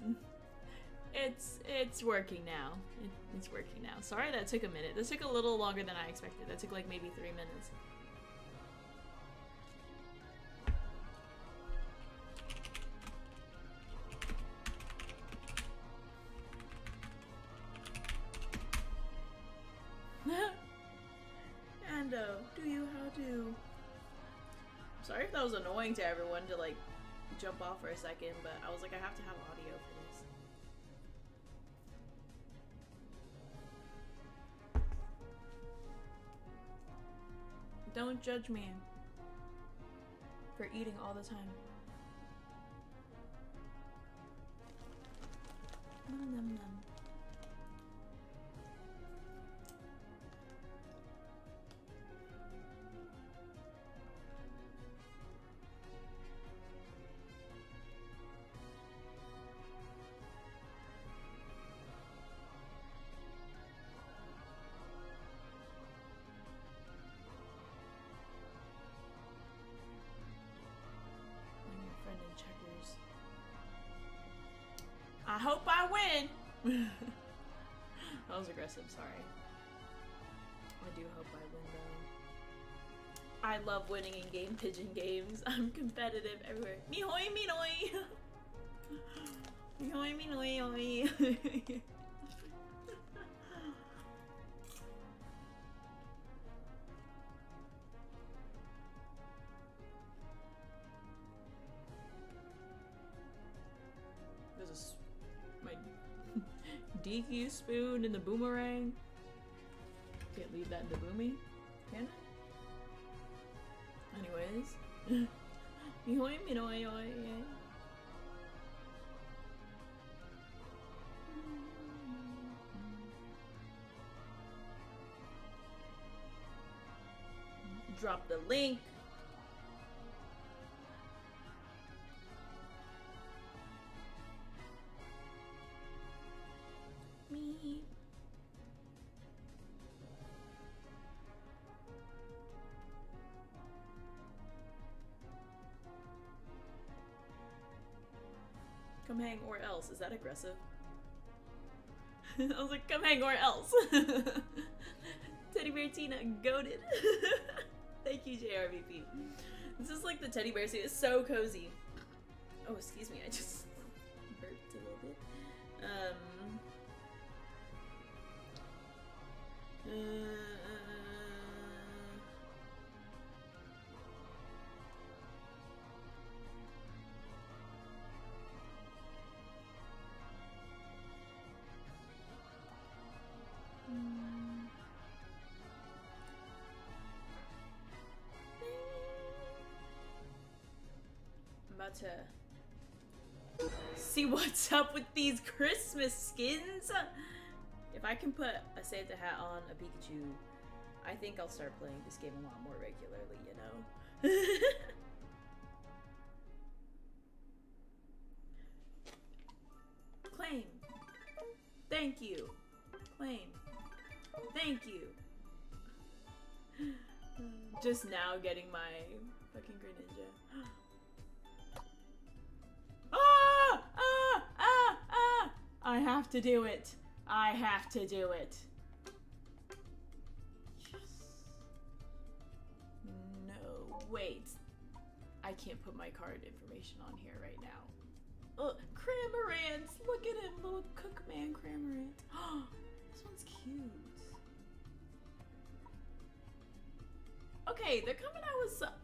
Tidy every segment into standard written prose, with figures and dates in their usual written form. friends. It's working now. It's working now. Sorry that took a minute. This took a little longer than I expected. That took like maybe 3 minutes. Ando, do you how do? I'm sorry if that was annoying to everyone to like jump off for a second, but I was like, I have to have audio for this. Don't judge me for eating all the time. Nom, nom, nom. I hope I win! That was aggressive, sorry. I do hope I win, though. I love winning in game pigeon games. I'm competitive everywhere. Mihoi, minoi! Mihoi, minoi, oi! DQ spoon in the boomerang. Can't leave that in the boomy, can I? Anyways. Mihoi, minoi, oi. Drop the link. Come hang or else. Is that aggressive? I was like, come hang or else. Teddy Bear Tina, goated. Thank you, JRVP. This is like the teddy bear suit. It's so cozy. Oh, excuse me. I just burped a little bit. I'm about to see what's up with these Christmas skins. If I can put a Santa hat on a Pikachu, I think I'll start playing this game a lot more regularly, you know? Claim. Thank you. Claim. Thank you. Just now getting my fucking Greninja. Ah! Ah! Ah! Ah! I have to do it. I have to do it. No, wait. I can't put my card information on here right now. Ugh, Cramorant! Look at him, little cook man Cramorant. Oh, this one's cute. Okay, they're coming out with some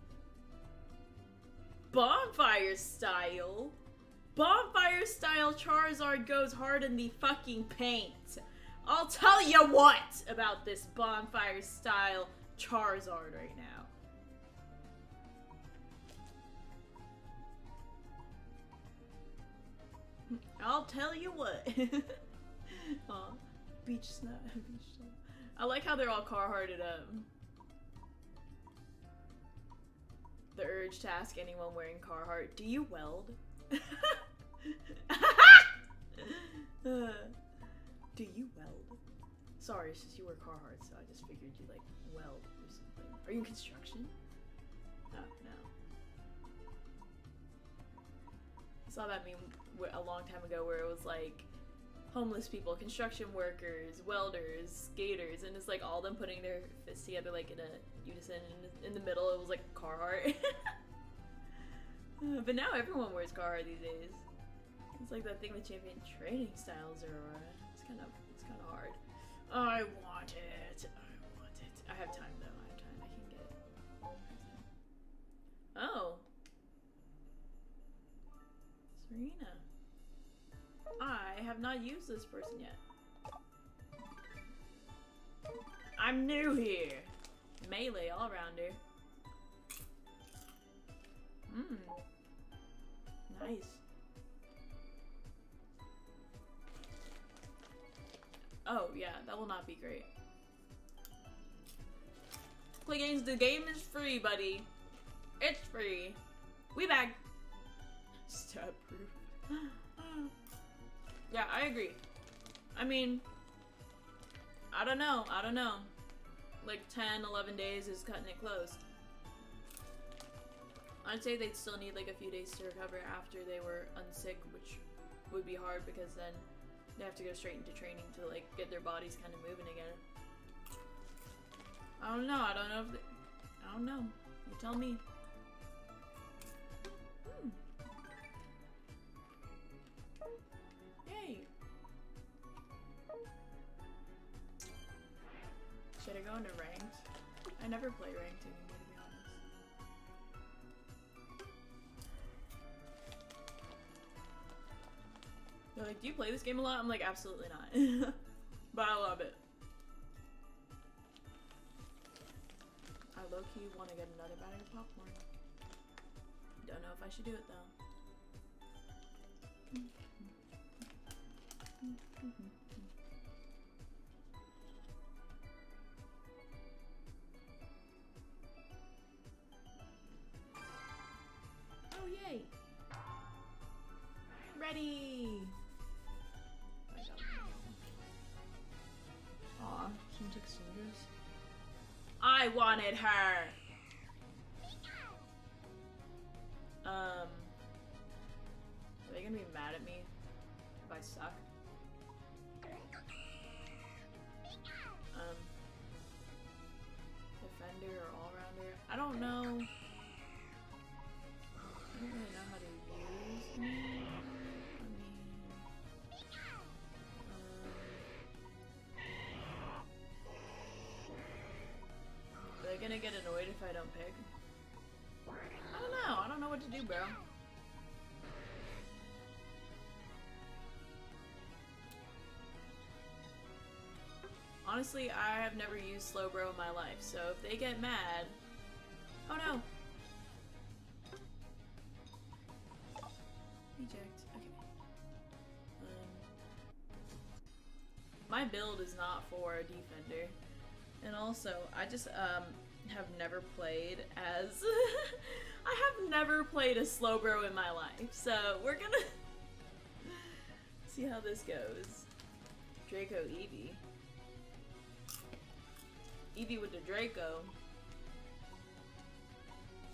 bonfire style. Bonfire style Charizard goes hard in the fucking paint. I'll tell you what about this bonfire style Charizard right now. I'll tell you what. Aw, beach snow, beach snow. I like how they're all Carhartted up. The urge to ask anyone wearing Carhartt, do you weld? Do you weld? Sorry, since you wear Carhartt, so I just figured you like weld or something. Are you in construction? Oh, no. It's saw that meme a long time ago where it was like homeless people, construction workers, welders, skaters, and it's like all them putting their fists together like in a unison, and in the middle it was like Carhartt. But now everyone wears Carhartt these days. It's like that thing with champion training styles, Aurora. It's kind of hard. I want it. I want it. I have time though. I have time. I can get it. Oh. Serena. I have not used this person yet. I'm new here. Melee all-rounder. Mmm. Nice. Oh, yeah, that will not be great. Play games, the game is free, buddy. It's free. We back. Stop proof. Yeah, I agree. I mean, I don't know. Like 10, 11 days is cutting it close. I'd say they'd still need like a few days to recover after they were unsick, which would be hard because then they have to go straight into training to like get their bodies kind of moving again. I don't know if they, I don't know. You tell me. Hmm. Yay. Should I go into ranked? I never play ranked anymore, to be honest. They're like, do you play this game a lot? I'm like, absolutely not. But I love it. I low-key want to get another bag of popcorn. Don't know if I should do it, though. Oh, yay! Ready! Aw, she took soldiers. I wanted her! Are they gonna be mad at me if I suck? Defender or all-rounder? I don't know. I don't really know how to use them. I mean... are they gonna get annoyed if I don't pick? I don't know. I don't know what to do, bro. Honestly, I have never used Slowbro in my life, so if they get mad... Oh no! Eject. Okay. My build is not for a defender. And also, I just have never played as... I have never played a Slowbro in my life, so we're gonna see how this goes. Draco Eevee. Eevee with the Draco.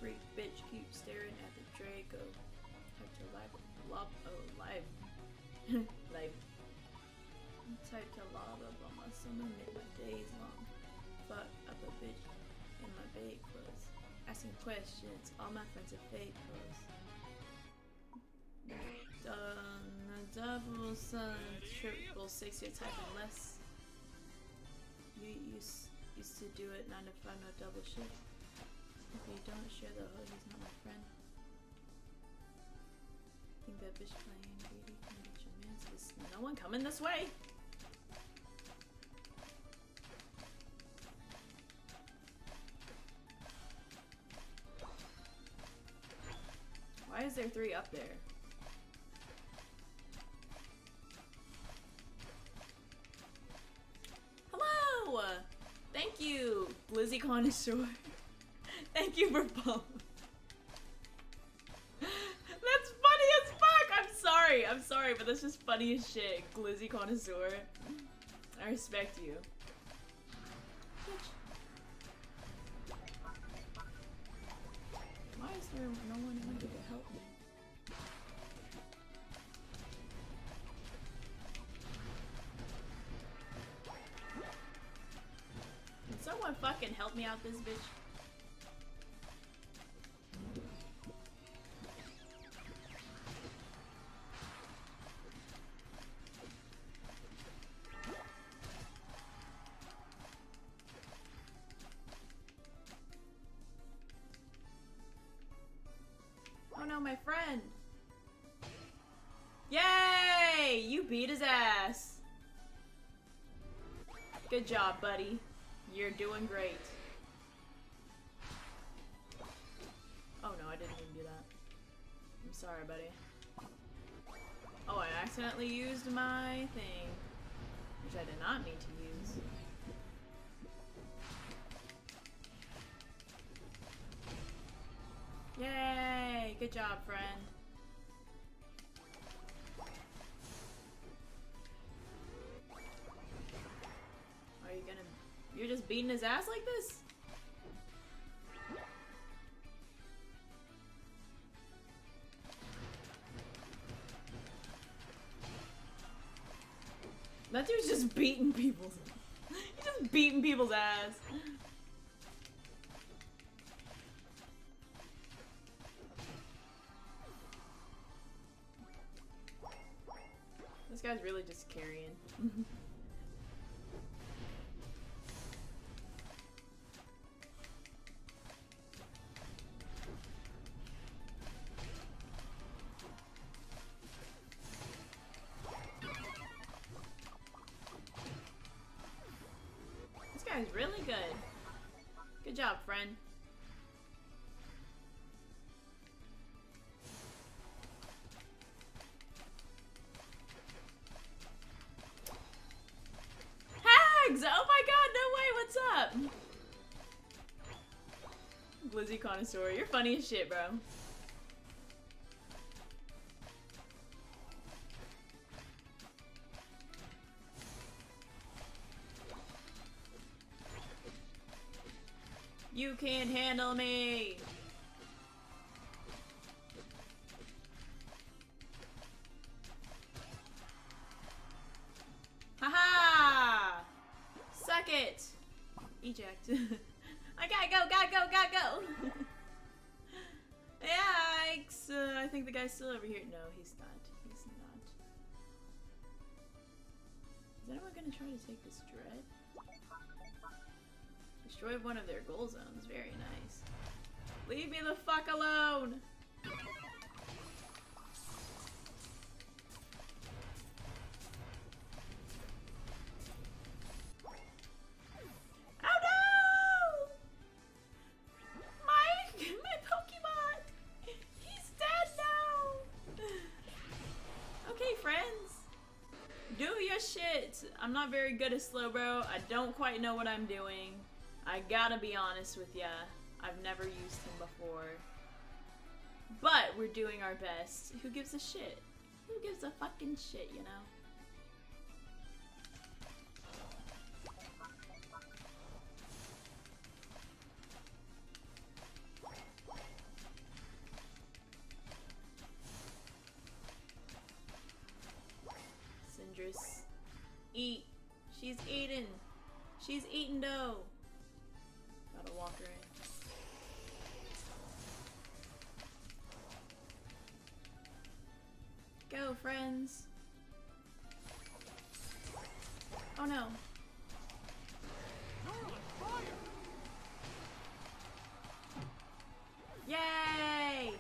Freak bitch keep staring at the Draco. Type to live. Love, oh, live. Live. Type to lava, but my summer made my days long. Fuck up a bitch in my bed clothes. Asking questions, all my friends are fake clothes. Double sun, triple 6 year type unless you used to do it 9 to 5, no double shift. If you don't share the hood, he's not my friend. I think that bitch playing beauty can get your man's. There's no one coming this way! Why is there 3 up there? Hello! Thank you, Blizzy Connoisseur. Thank you for both. I'm sorry, but that's just funny as shit, Glizzy Connoisseur. I respect you. Why is there no one here to help me? Fucking help me out, this bitch. Oh no, my friend. Yay! You beat his ass. Good job, buddy. You're doing great. Oh no, I didn't even do that. I'm sorry, buddy. Oh, I accidentally used my thing, which I did not need to use. Yay! Good job, friend. Are you gonna... You're just beating his ass like this? That dude's just beating people's... He's just beating people's ass. This guy's really just carrying. That was really good. Good job, friend. Hags! Oh my god, no way, what's up? Glizzy Connoisseur, you're funny as shit, bro. You can't handle me! Haha! Suck it! Eject. I gotta go! Yikes! I think the guy's still over here. No, he's not. He's not. Is anyone gonna try to take this dread? Destroy one of their goal zones. Very nice. Leave me the fuck alone! Oh no! My Pokemon! He's dead now! Okay, friends. Do your shit! I'm not very good at Slowbro. I don't quite know what I'm doing. I gotta be honest with ya, I've never used him before. But we're doing our best. Who gives a shit? Who gives a fucking shit, you know? Cinderace. Eat. She's eating. She's eating dough. Gotta walk her in. Go, friends. Oh no. Yay!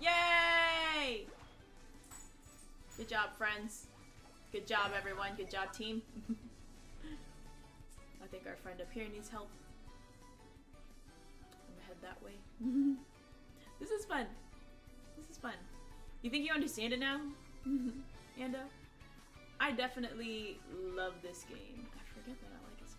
Yay! Good job, friends. Good job, everyone. Good job, team. I think our friend up here needs help. I'm gonna head that way. This is fun. This is fun. You think you understand it now? Ando? I definitely love this game. I forget that I like it so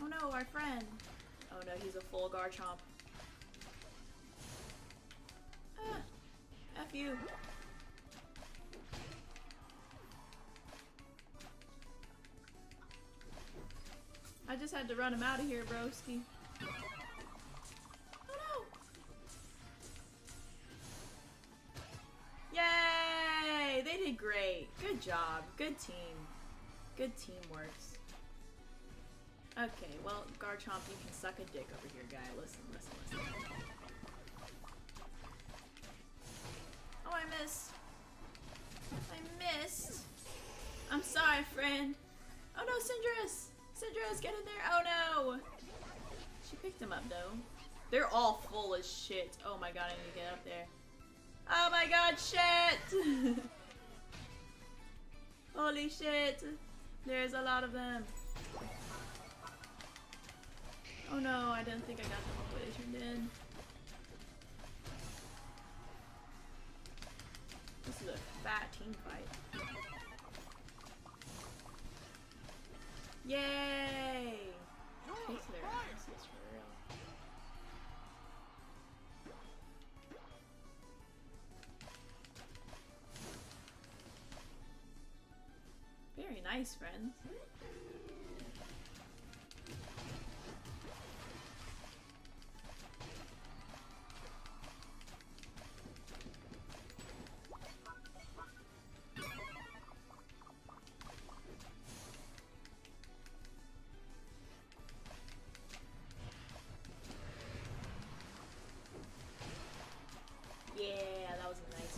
much. Oh no, our friend. Oh no, he's a full Garchomp. Ah, F you. I just just had to run him out of here, broski. Oh no! Yay! They did great. Good job. Good team. Good teamwork. Okay, well, Garchomp, you can suck a dick over here, guy. Listen, listen, listen. Oh, I missed. I missed. I'm sorry, friend. Oh no, Cinderace! Cinderace, get in there! Oh no! She picked him up, though. They're all full as shit. Oh my god, I need to get up there. Oh my god, shit! Holy shit! There's a lot of them. Oh no, I didn't think I got them all, but I sure did. This is a fat team fight. Yay! Taste their asses for real. Very nice, friends. Yeah, that was a nice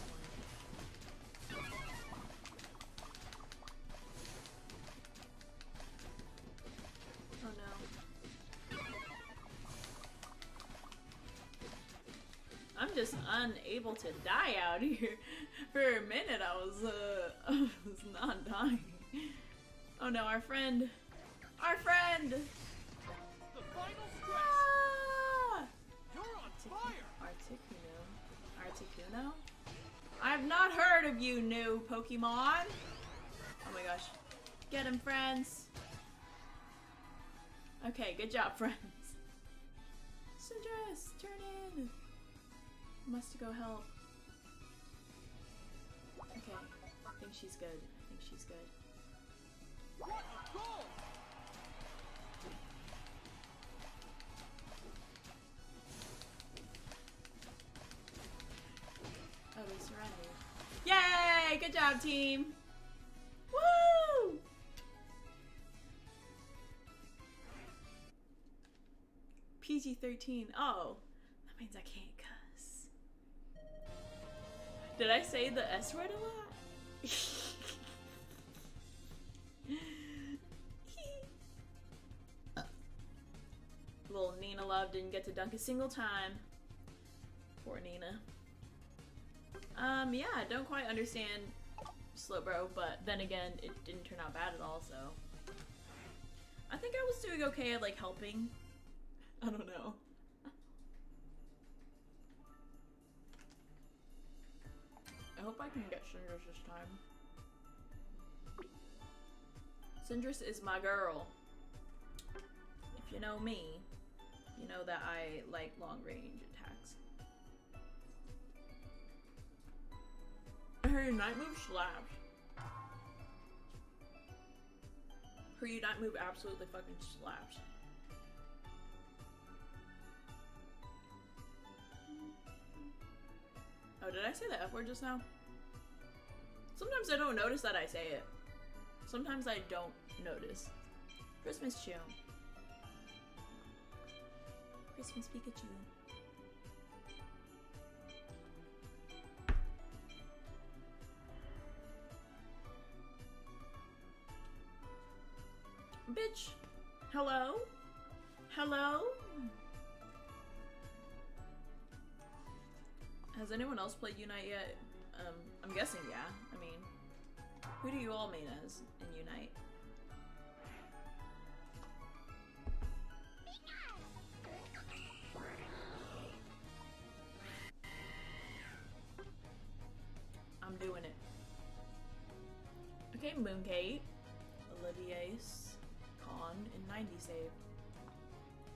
one. Oh no. I'm just unable to die out here. For a minute I was not dying. Oh no, our friend. Our friend! The final stretch! Ah! You're on fire! Articuno? I've not heard of you, new Pokemon! Oh my gosh. Get him, friends! Okay, good job, friends. Cinderace, turn in! Must go help. Okay, I think she's good. I think she's good. What a goal! Oh, we surrendered. Yay! Good job, team! Woo! PG-13. Oh, that means I can't cuss. Did I say the S word a lot? Little Nina Love didn't get to dunk a single time. Poor Nina. Yeah, I don't quite understand Slowbro, but then again, it didn't turn out bad at all, so. I think I was doing okay at, like, helping. I don't know. I hope I can get Cinderace this time. Cinderace is my girl. If you know me, you know that I like long-range attacks. Her Unite move slaps. Her Unite move absolutely fucking slaps. Oh, did I say the F word just now? Sometimes I don't notice that I say it. Sometimes I don't notice. Christmas chill. Christmas Pikachu. Bitch. Hello? Hello? Has anyone else played Unite yet? I'm guessing yeah. I mean, who do you all mean as in Unite? I'm doing it. Okay, Mooncate. Olivier's. Con and 90 save.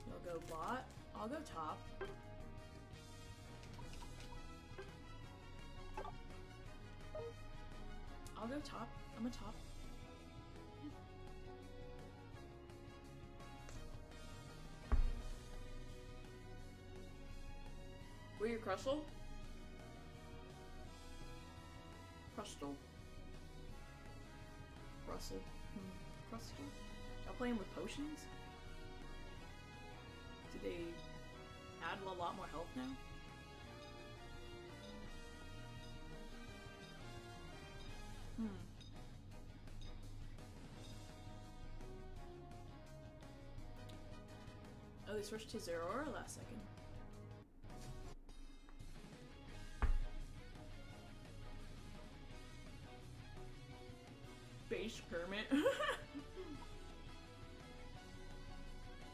You'll go bot. I'll go top. I'll go top. I'm a top. Crustle? Crustle. Crustle. Crustle. Y'all playing with potions? Did they add a lot more health now? Oh, they switched to Zeraora last second. Beige Kermit.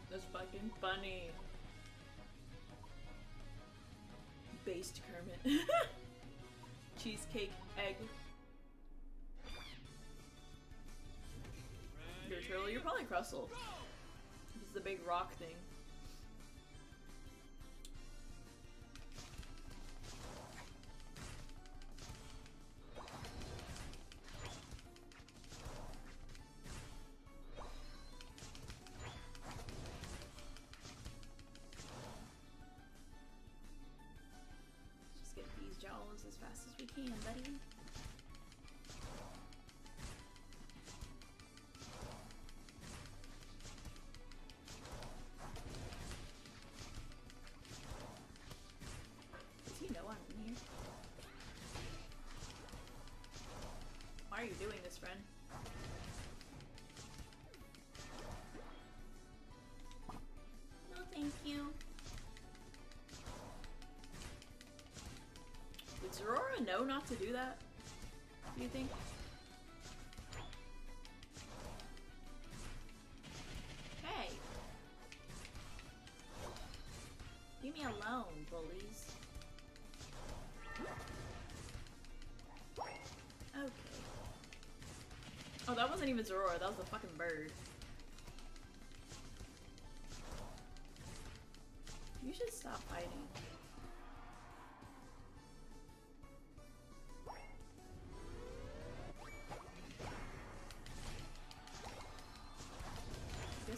That's fucking funny. Based Kermit. Cheesecake egg. Your turtle, you're probably Crustle. This is the big rock thing. As fast as we can, buddy. Does he know I'm in here? Why are you doing this, friend? No, thank you. Does Aurora know not to do that? Do you think? Hey! Leave me alone, bullies. Okay. Oh, that wasn't even Zorora, that was the fucking bird. You should stop fighting.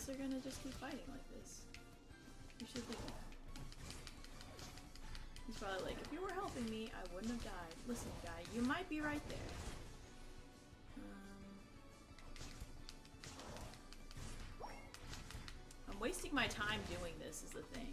They're gonna just keep fighting like this. You should leave. He's probably like, if you were helping me, I wouldn't have died. Listen, guy, you might be right there. I'm wasting my time doing this, is the thing.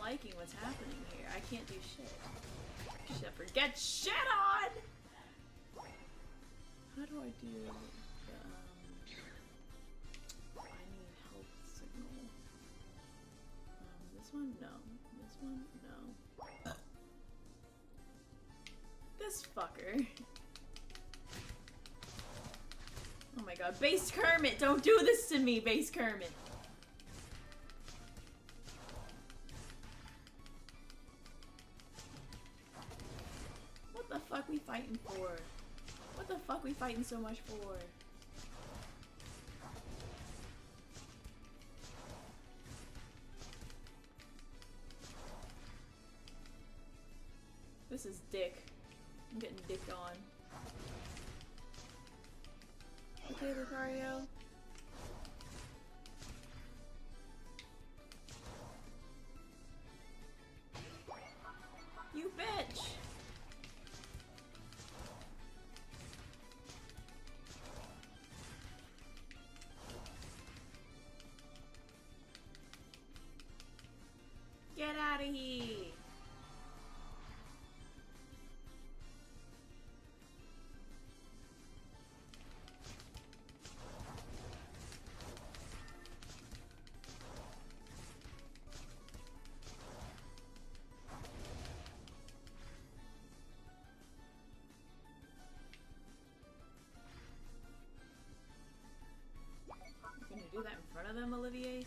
Liking what's happening here. I can't do shit. Shepherd, get shit on! How do I do the, I need help signal. This one? No. This one? No. This fucker. Oh my god. Base Kermit! Don't do this to me, Base Kermit! Fighting for? What the fuck we fighting so much for? This is dick. I'm getting dicked on. Okay, Lucario. You bitch! Get out of here! You're gonna do that in front of them, Olivier?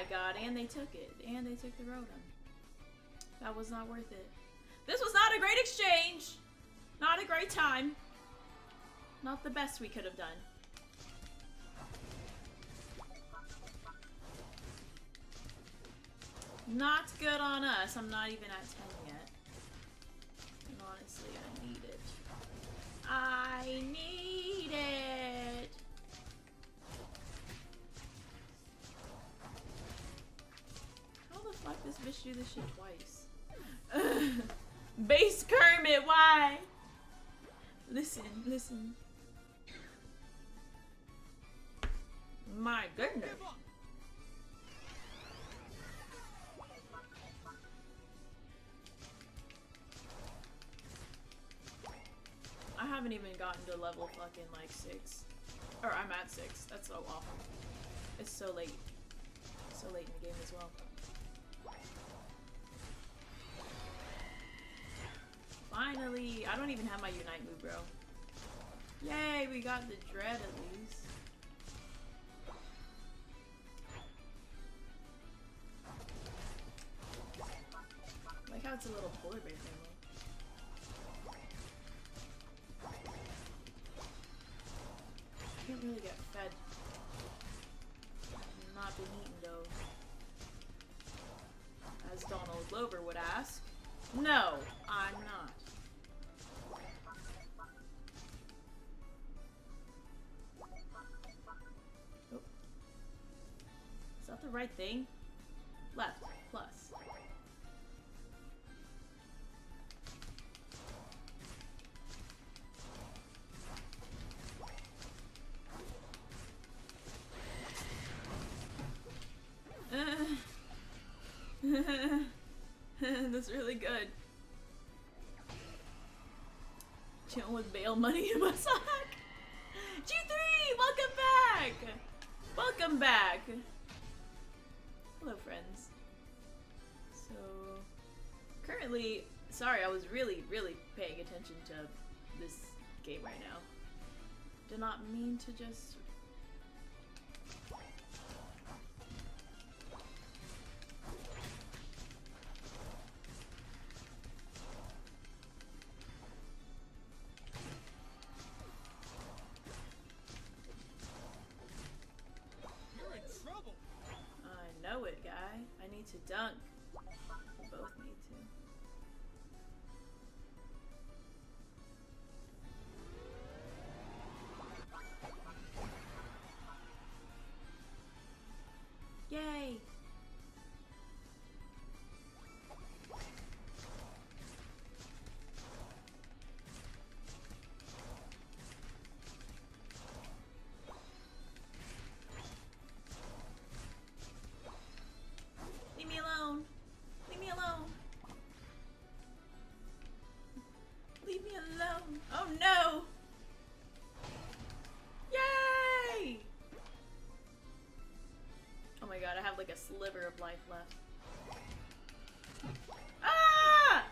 I got, and they took it, and they took the Rotom. That was not worth it. This was not a great exchange! Not a great time. Not the best we could have done. Not good on us. I'm not even at 10 yet. And honestly, I need it. I need it! How the fuck does bitch do this shit twice? Ugh. Base Kermit, why? Listen, listen. My goodness. I haven't even gotten to level fucking like 6. Or I'm at 6. That's so awful. It's so late. It's so late in the game as well. Finally! I don't even have my Unite move, bro. Yay! We got the Dread at least. I like how it's a little polar bear family. I can't really get fed. I've not been eaten though. As Donald Glover would ask. No, I'm not. Oh. Is that the right thing? Left, plus. That's really good. Chilling with bail money in my sock. G3, welcome back. Welcome back. Hello, friends. So, currently, sorry, I was really paying attention to this game right now. Did not mean to just. To dunk. We both need to. Yay! I have like a sliver of life left. Ah!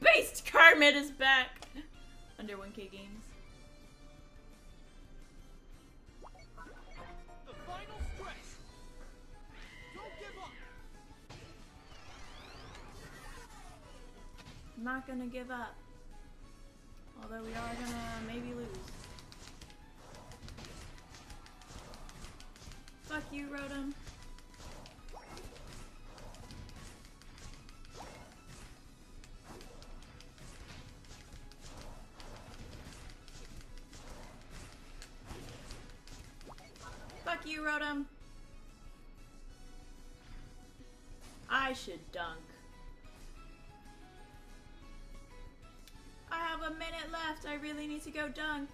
Based Kermit is back! Under 1K games. The final stretch. Don't give up. I'm not gonna give up. Although we are gonna maybe lose. Fuck you, Rotom. Fuck you, Rotom. I should dunk. I have a minute left. I really need to go dunk.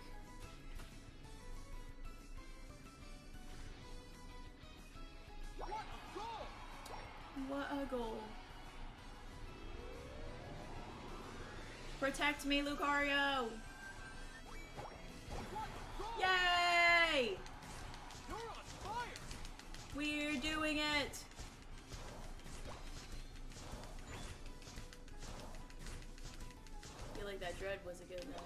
What a goal. Protect me, Lucario! Yay! You're on fire. We're doing it! I feel like that Dread wasn't good enough.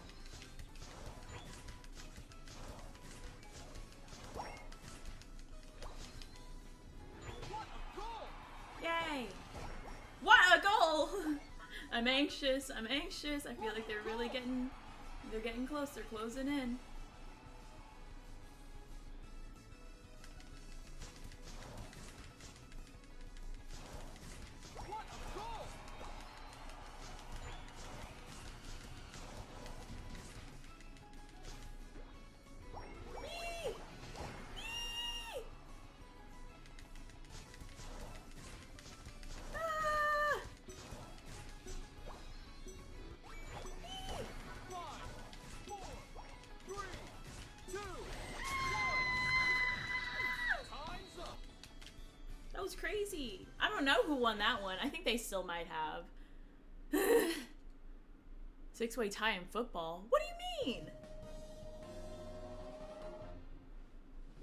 I'm anxious. I'm anxious. I feel like they're really getting close. They're closing in. Crazy. I don't know who won that one. I think they still might have. 6-way tie in football. What do you mean?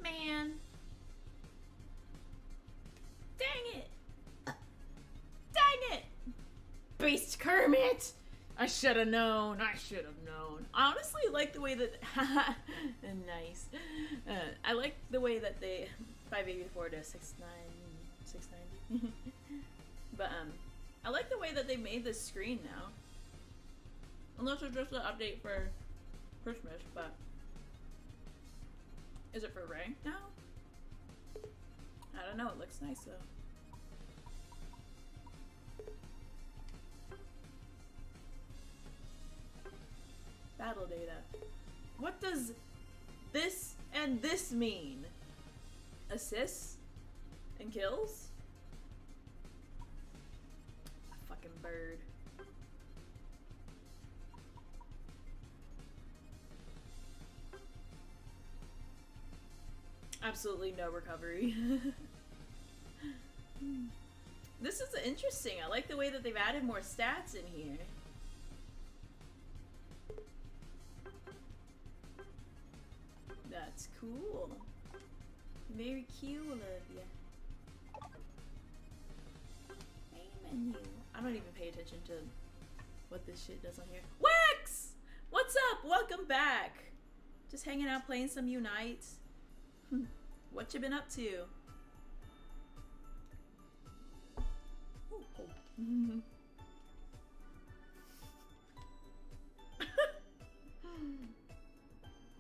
Man. Dang it. Dang it. Beast Kermit. I should have known. I should have known. I honestly like the way that... Nice. I like the way that they... 584 to 69... 690. But I like the way that they made this screen now. Unless it's just an update for Christmas, but is it for rank now? I don't know, it looks nice though. Battle data. What does this and this mean? Assists? And kills? Fucking bird. Absolutely no recovery. This is interesting. I like the way that they've added more stats in here. That's cool. Very cool of you. I don't even pay attention to what this shit does on here. Wax! What's up? Welcome back. Just hanging out playing some Unite. What you been up to? Ooh, oh.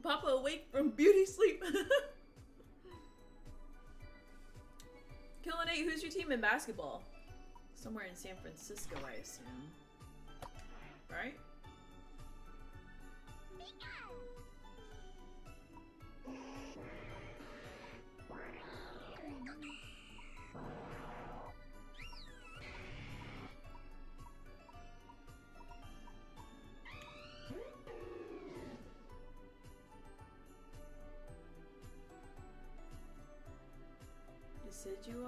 Papa awake from beauty sleep. Killin' 8, who's your team in basketball? Somewhere in San Francisco, I assume. Right? Decidueye?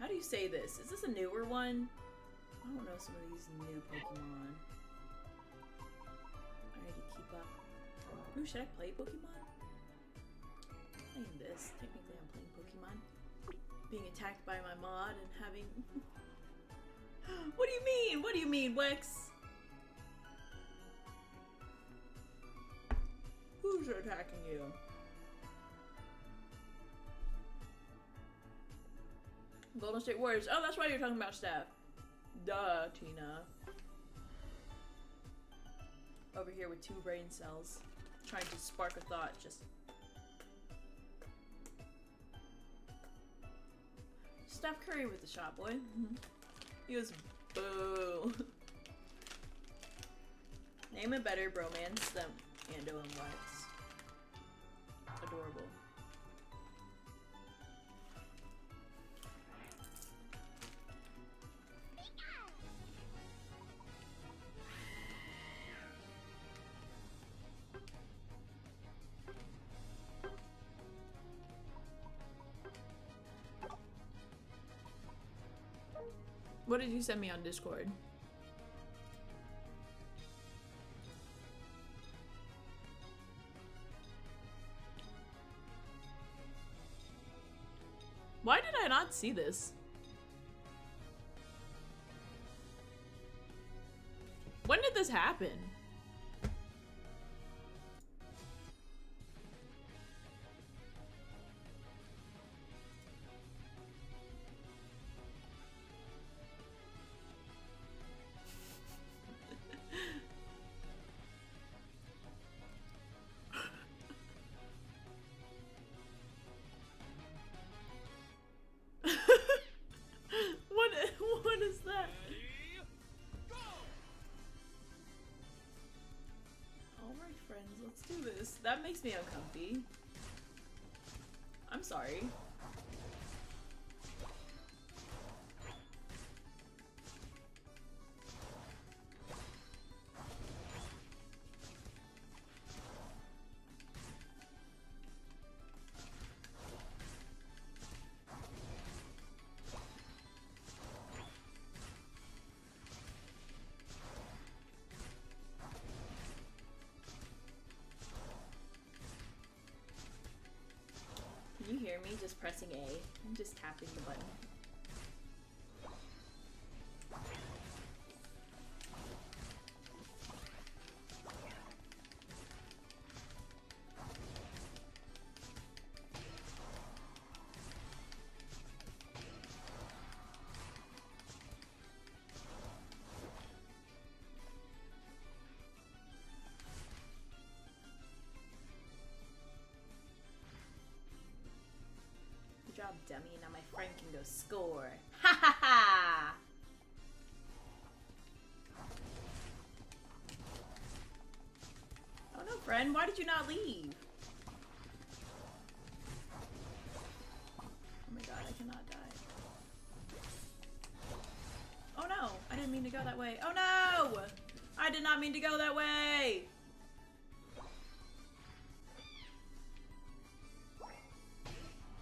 How do you say this? Is this a newer one? I don't know some of these new Pokemon. I need to keep up. Ooh, should I play Pokemon? I'm playing this. Technically I'm playing Pokemon. Being attacked by my mod and having... What do you mean? What do you mean, Wex? Who's attacking you? Golden State Warriors. Oh, that's why you're talking about Steph. Duh, Tina. Over here with 2 brain cells. Trying to spark a thought, just... Steph Curry with the shot, boy. He was boo. Name a better bromance than Ando and Wax. Adorable. What did you send me on Discord? Why did I not see this? When did this happen? friends. Let's do this. That makes me uncomfy. I'm sorry. Just pressing A. I'm just tapping the button. Job, dummy. Now my friend can go score. Ha ha ha! Oh no, friend. Why did you not leave? Oh my god, I cannot die. Oh no! I didn't mean to go that way. Oh no! I did not mean to go that way!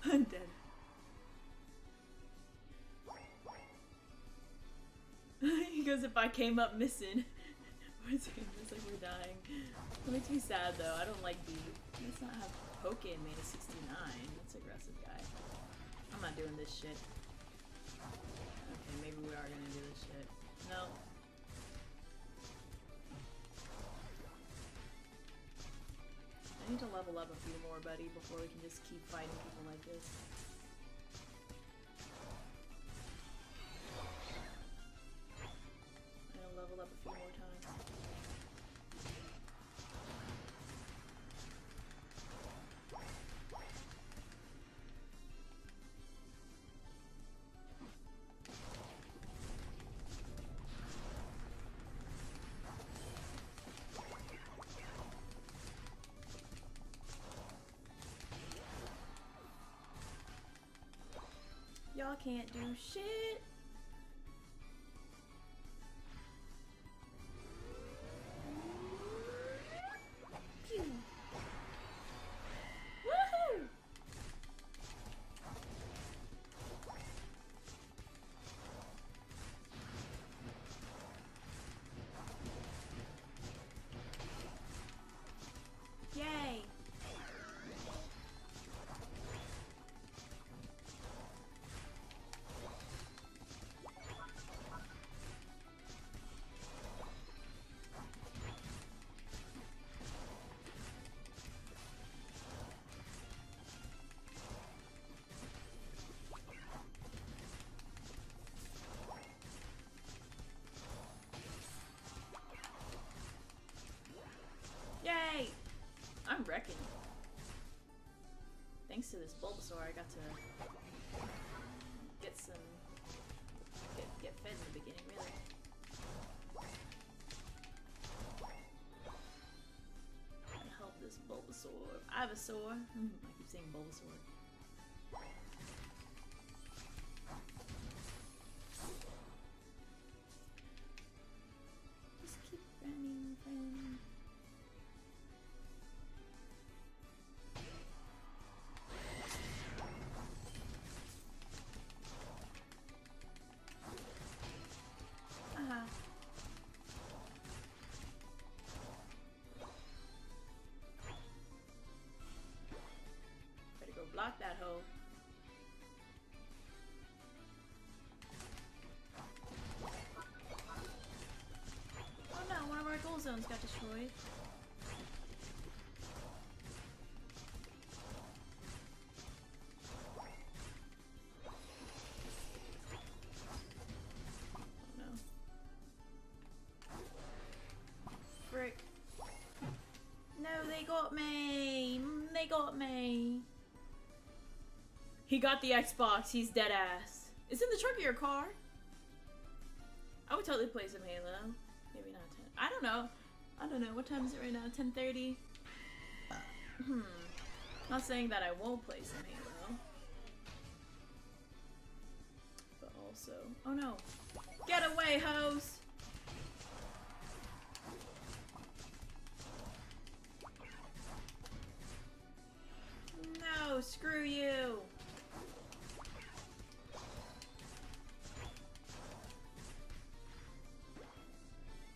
I'm dead. Because if I came up missing, it's like we're dying. It makes me sad though. I don't like B. Let's not have Pokémon made a 69. That's an aggressive guy. I'm not doing this shit. Okay, maybe we are gonna do this shit. No. I need to level up a few more, buddy, before we can just keep fighting people like this. Level up a few more times. Y'all can't do shit. Yay! I'm wrecking. Thanks to this Bulbasaur, I got to get some... get fed in the beginning, really. Gotta help this Bulbasaur. Ivysaur! I keep saying Bulbasaur. Block that hoe. Oh no, one of our goal zones got destroyed. He got the Xbox, he's dead ass. It's in the trunk of your car. I would totally play some Halo. Maybe not. I don't know. I don't know, what time is it right now? 10:30? Not saying that I won't play some Halo. But also... Oh no! Get away, hoes! No! Screw you!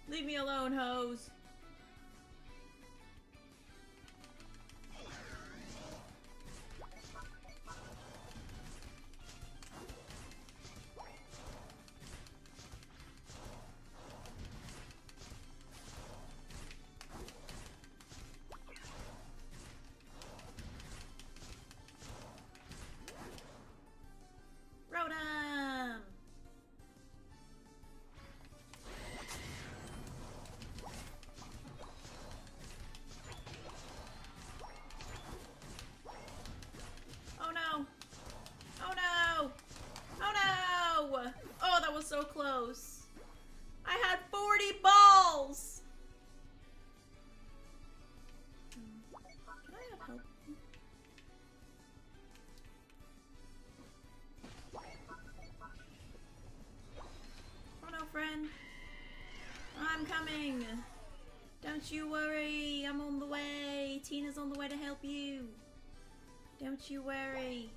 Leave me alone, hoes! So close. I had 40 balls! Can I have help? Oh no, friend. I'm coming. Don't you worry. I'm on the way. Tina's on the way to help you. Don't you worry.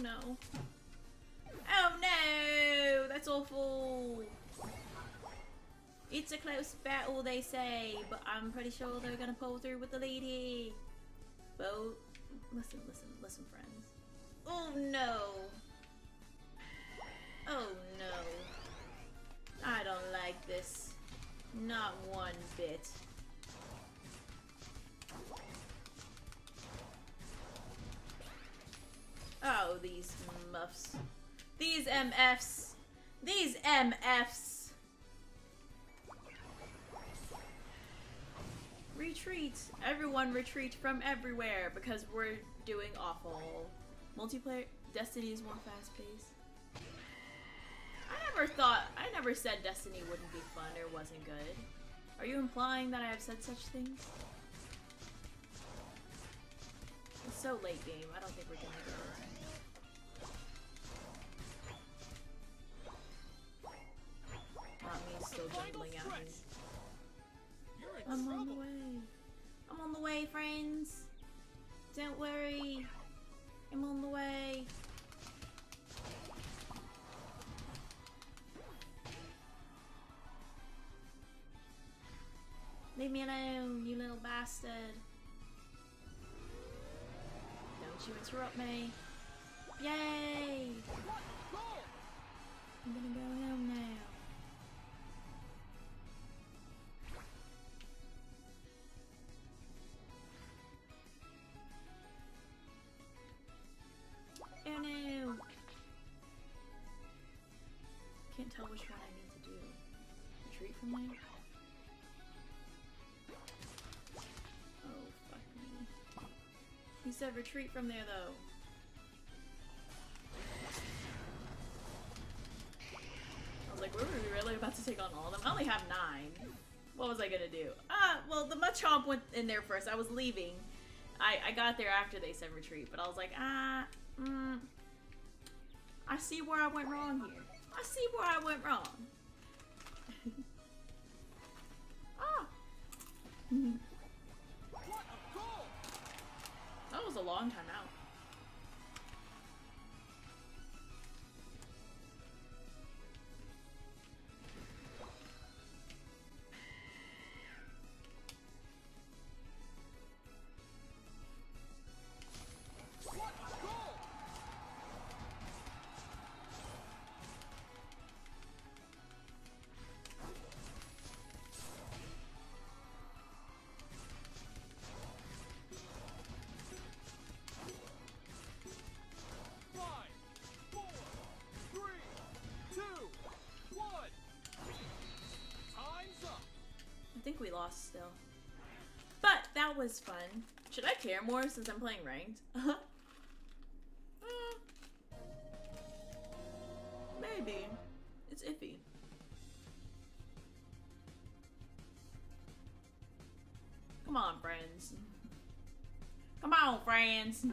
No. Oh no! That's awful! It's a close battle, they say, but I'm pretty sure they're gonna pull through with the lady. Well, listen, listen, friends. Oh no! Oh no. I don't like this. Not one bit. Oh, these muffs. These MFs. These MFs. Retreat. Everyone retreat from everywhere because we're doing awful. Multiplayer Destiny is more fast-paced. I never said Destiny wouldn't be fun or wasn't good. Are you implying that I have said such things? It's so late game, I don't think we're gonna do it. Not me still juggling at me. I'm on the way. I'm on the way, friends. Don't worry. I'm on the way. Leave me alone, you little bastard. You interrupt me. Yay! I'm gonna go home now. Oh no! Can't tell which one I need to do. Retreat from there? He said retreat from there, though. I was like, were we really about to take on all of them? I only have 9. What was I gonna do? Ah, well, the Machamp went in there first. I was leaving. I got there after they said retreat, but I was like, I see where I went wrong here. I see where I went wrong. Ah! That was a long time out. I think we lost still. But that was fun. Should I care more since I'm playing ranked? Maybe. It's iffy. Come on, friends. Come on, friends.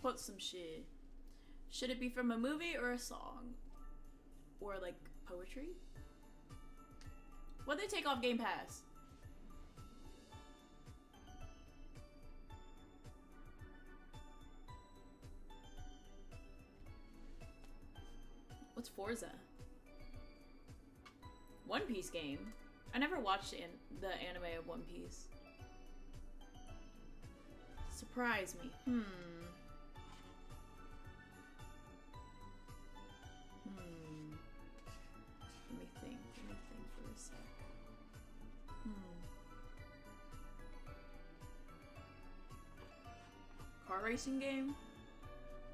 Quote some shit. Should it be from a movie or a song? Or like poetry? What'd they take off Game Pass? What's Forza? One Piece game. I never watched the anime of One Piece. Surprise me. Let me think for a sec. Car racing game? Do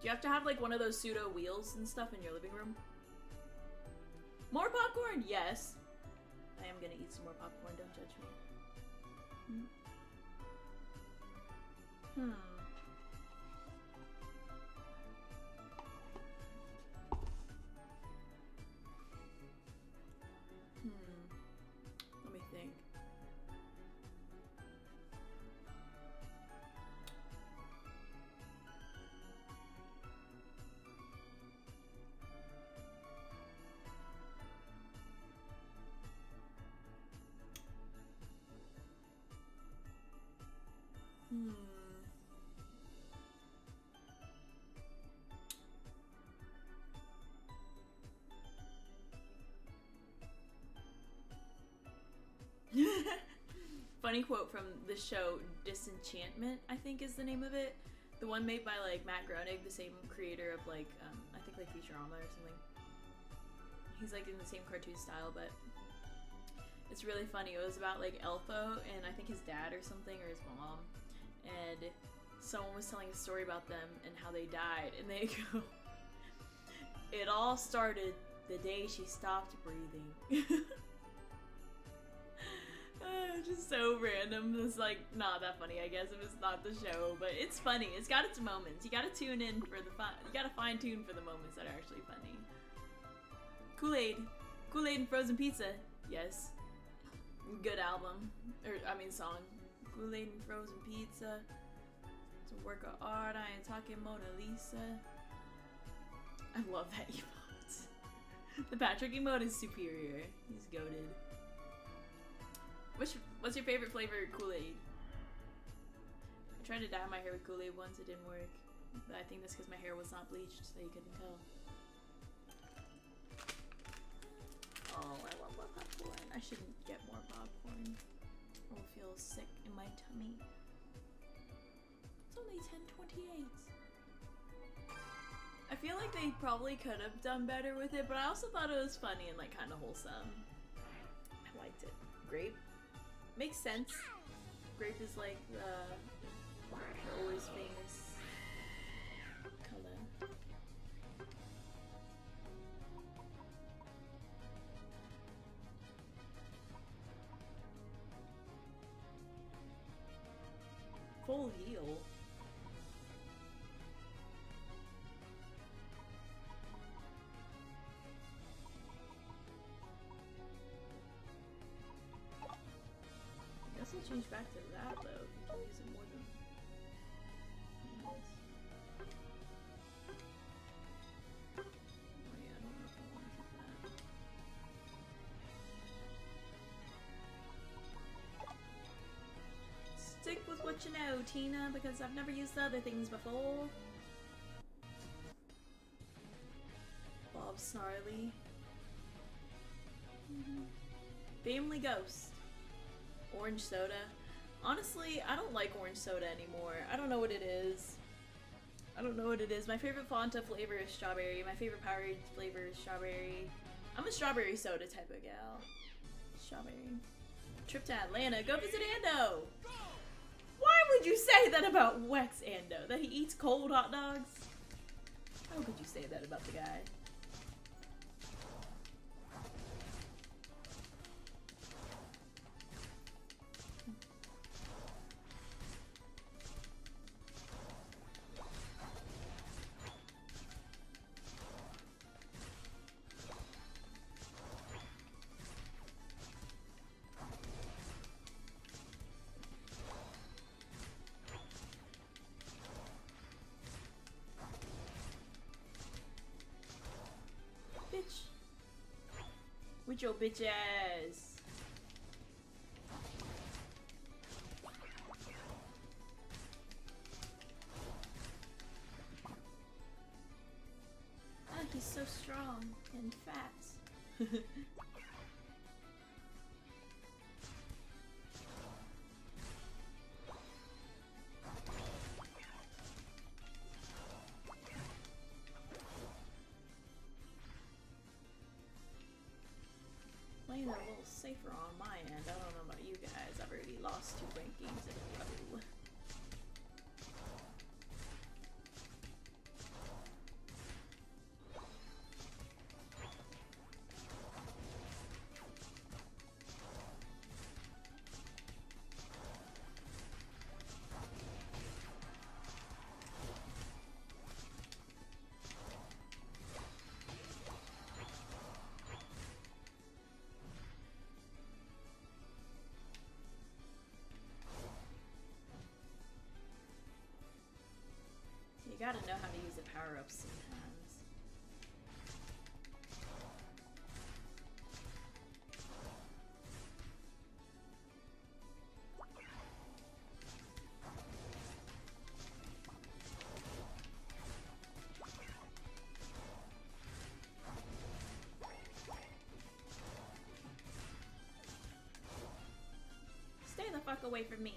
you have to have like one of those pseudo wheels and stuff in your living room? More popcorn? Yes. I am gonna eat some more popcorn, don't judge me. Let me think. Funny quote from the show Disenchantment, I think is the name of it. The one made by like Matt Groening, the same creator of like I think like Futurama or something. He's like in the same cartoon style, but it's really funny. It was about like Elfo and I think his dad or something, or his mom, and someone was telling a story about them and how they died, and they go, "It all started the day she stopped breathing." Just so random. It's like not that funny, I guess, if it's not the show, but it's funny. It's got its moments. You gotta tune in for the fun. You gotta fine tune for the moments that are actually funny. Kool-Aid, Kool-Aid and frozen pizza. Yes, good album, or I mean song. Kool-Aid and frozen pizza. It's a work of art. I ain't talking Mona Lisa. I love that emote. The Patrick emote is superior. He's goated. What's your favorite flavor of Kool-Aid? I tried to dye my hair with Kool-Aid once, it didn't work. But I think that's because my hair was not bleached, so you couldn't tell. Oh, I love more popcorn. I shouldn't get more popcorn. I will feel sick in my tummy. It's only 10:28. I feel like they probably could have done better with it, but I also thought it was funny and like kind of wholesome. I liked it. Grape? Makes sense. Grape is like the always famous color. Full heal. I'll change back to that though. You can use it more than this. Oh yeah, I don't know if I want to keep that. Stick with what you know, Tina, because I've never used the other things before. Bob Snarly. Family Ghost. Orange soda. Honestly, I don't like orange soda anymore. I don't know what it is. I don't know what it is. My favorite Fanta flavor is strawberry. My favorite Powerade flavor is strawberry. I'm a strawberry soda type of gal. Strawberry. Trip to Atlanta. Go visit Ando! Why could you say that about Wex Ando? That he eats cold hot dogs? How could you say that about the guy? Your bitch ass. Oh, he's so strong and fat. Safer on my end. I don't know about you guys. I've already lost 2 ranked games in a row. You gotta know how to use the power-ups sometimes. Stay the fuck away from me.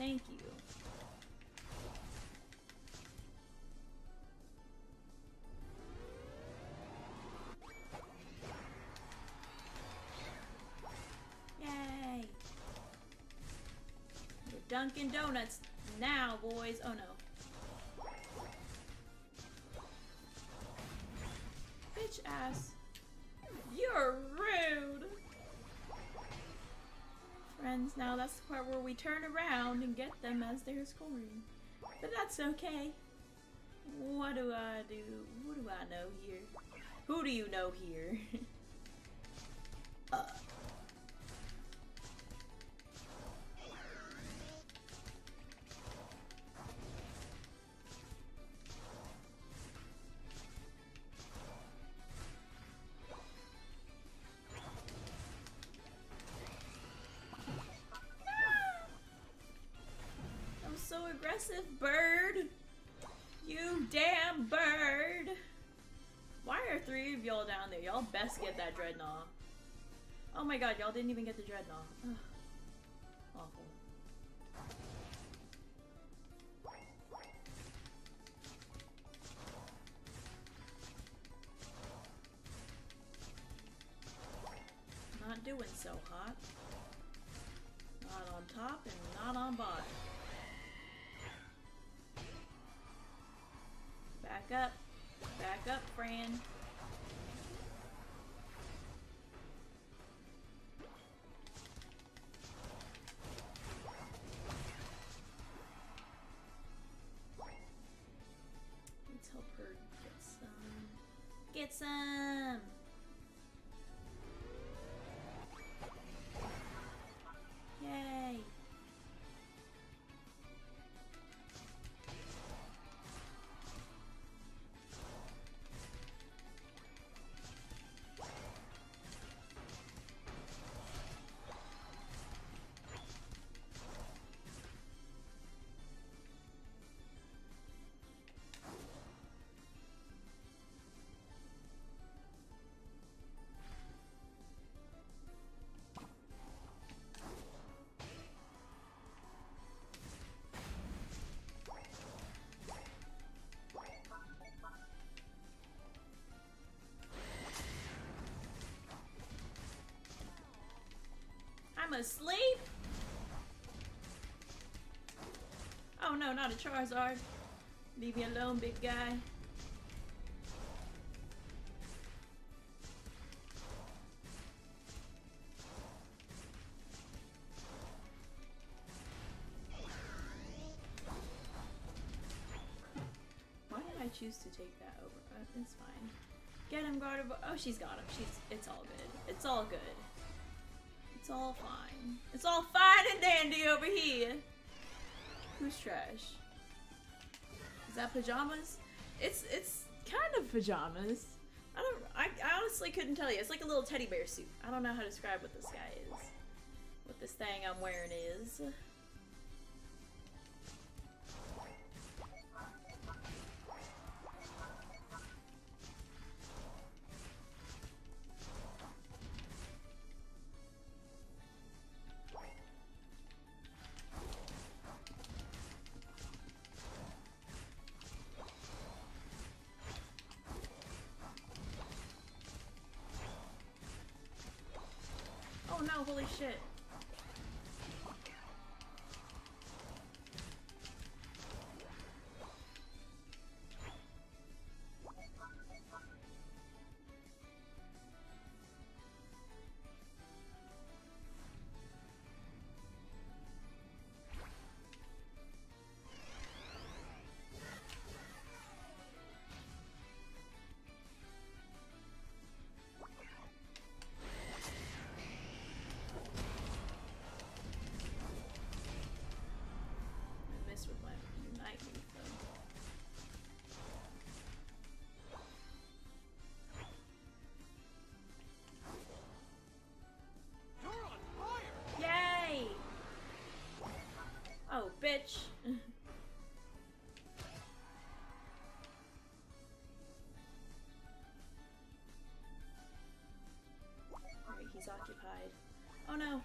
Thank you. Yay! We're Dunkin' Donuts now, boys. Oh no. Bitch ass. You're rude! Friends, now that's the part where we turn around and get them as they're scoring. But that's okay. What do I do? What do I know here? Who do you know here? Bird, you damn bird. Why are 3 of y'all down there? Y'all best get that dreadnought. Oh my god, y'all didn't even get the dreadnought. Ugh. Awful. Not doing so hot. Not on top and not on bottom. Back up, Fran. Let's help her get some. Get some! Yay! to sleep? Oh no, not a Charizard. Leave me alone, big guy. Why did I choose to take that over? Oh, it's fine. Get him, Gardevoir. Oh, she's got him. It's all good. It's all good. It's all fine. It's all fine and dandy over here. Who's trash? Is that pajamas? It's kind of pajamas. I honestly couldn't tell you. It's like a little teddy bear suit. I don't know how to describe what this guy is. What this thing I'm wearing is. Holy shit. Bitch. Alright, he's occupied. Oh no.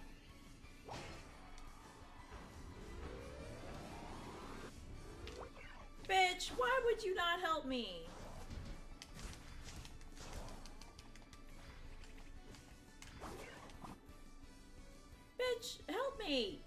Bitch, why would you not help me? Bitch, help me!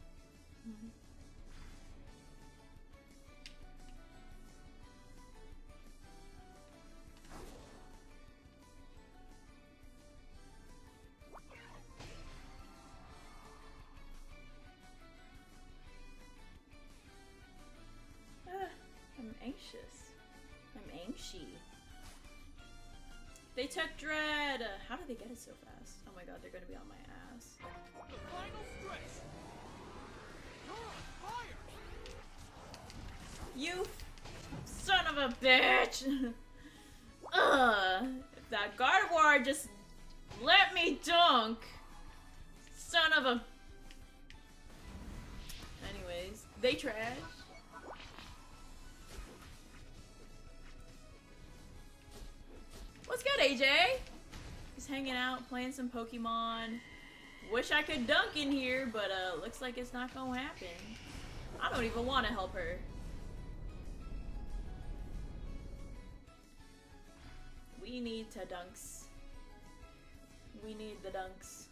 They took Dread! How did they get it so fast? Oh my god, they're gonna be on my ass. The final stretch. You're on fire. You son of a bitch! If that Gardevoir just let me dunk! Son of a... Anyways, they trash. What's good, AJ? Just hanging out, playing some Pokemon. Wish I could dunk in here, but looks like it's not gonna happen. I don't even want to help her. We need to dunks. We need the dunks.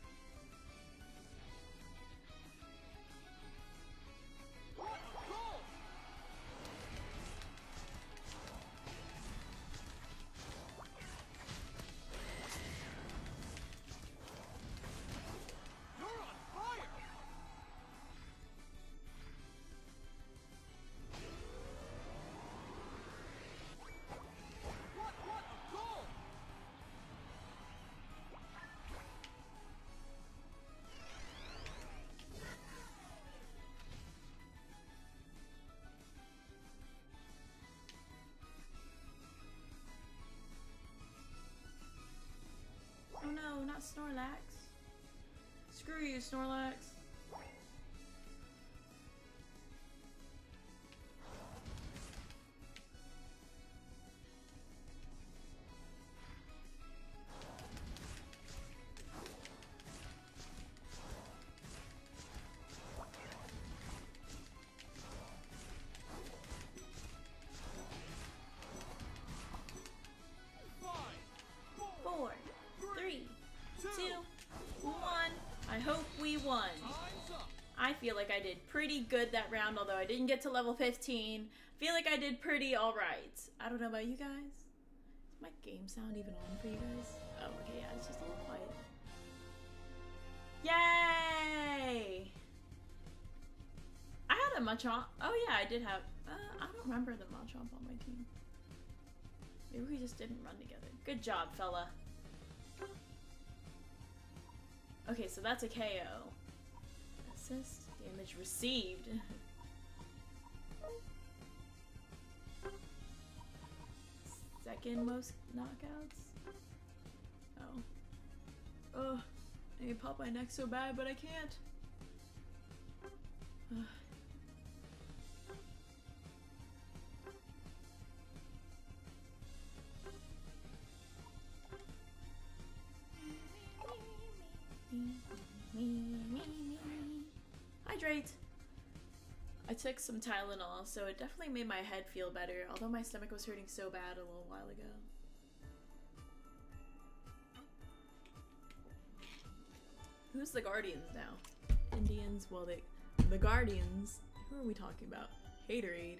No, not Snorlax. Screw you, Snorlax. One. feel like I did pretty good that round, although I didn't get to level 15. I feel like I did pretty alright. I don't know about you guys. Is my game sound even on for you guys? Oh, okay, yeah, it's just a little quiet. Yay! I had a Machamp. Oh yeah, I did have... I don't remember the Machamp on my team. Maybe we just didn't run together. Good job, fella. Okay, so that's a KO. Assist, damage received. Second most knockouts. Oh. Ugh. I can pop my neck so bad, but I can't. Ugh. Hydrate! I took some Tylenol, so it definitely made my head feel better, although my stomach was hurting so bad a little while ago. Who's the Guardians now? Indians? Well, the Guardians? Who are we talking about? Haterade.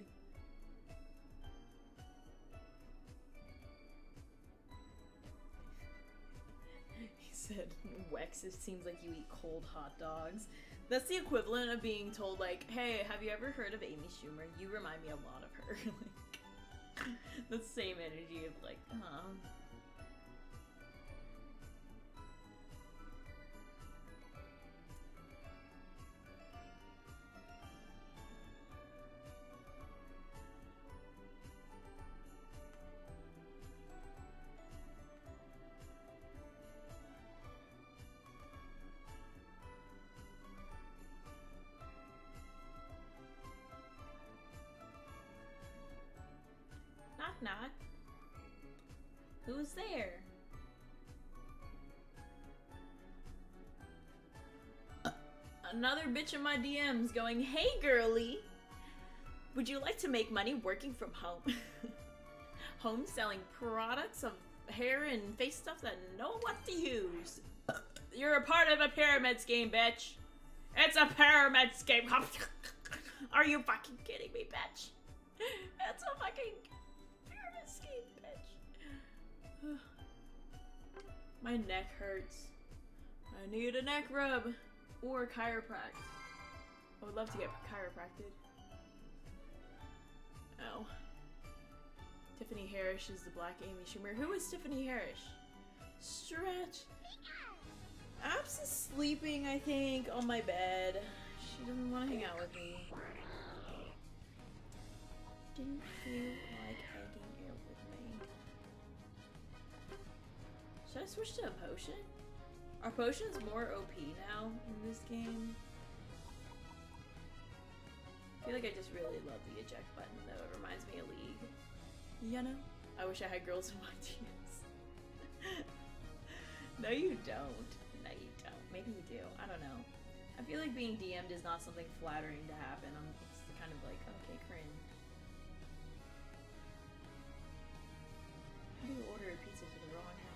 He said, Wex, it seems like you eat cold hot dogs. That's the equivalent of being told, like, hey, have you ever heard of Amy Schumer? You remind me a lot of her. Like, the same energy of, like, huh. Knock. Who's there? Another bitch in my DMs going, hey girly, would you like to make money working from home? Home selling products of hair and face stuff that know what to use. You're a part of a pyramid scheme, bitch. It's a pyramid scheme. Are you fucking kidding me, bitch? It's a fucking... Escape, bitch. My neck hurts. I need a neck rub or chiropractic. I would love to get chiropractic. Oh. Tiffany Harris is the black Amy Schumer. Who is Tiffany Harris? Stretch. Abs is sleeping, I think, on my bed. She doesn't want to hang out with me. Didn't feel like hanging out with me. Should I switch to a potion? Are potions more OP now in this game? I feel like I just really love the eject button though. It reminds me of League. You know? I wish I had girls in my teams. No you don't. No you don't. Maybe you do. I don't know. I feel like being DM'd is not something flattering to happen. It's kind of like, okay, cringe. How do you order a pizza to the wrong house?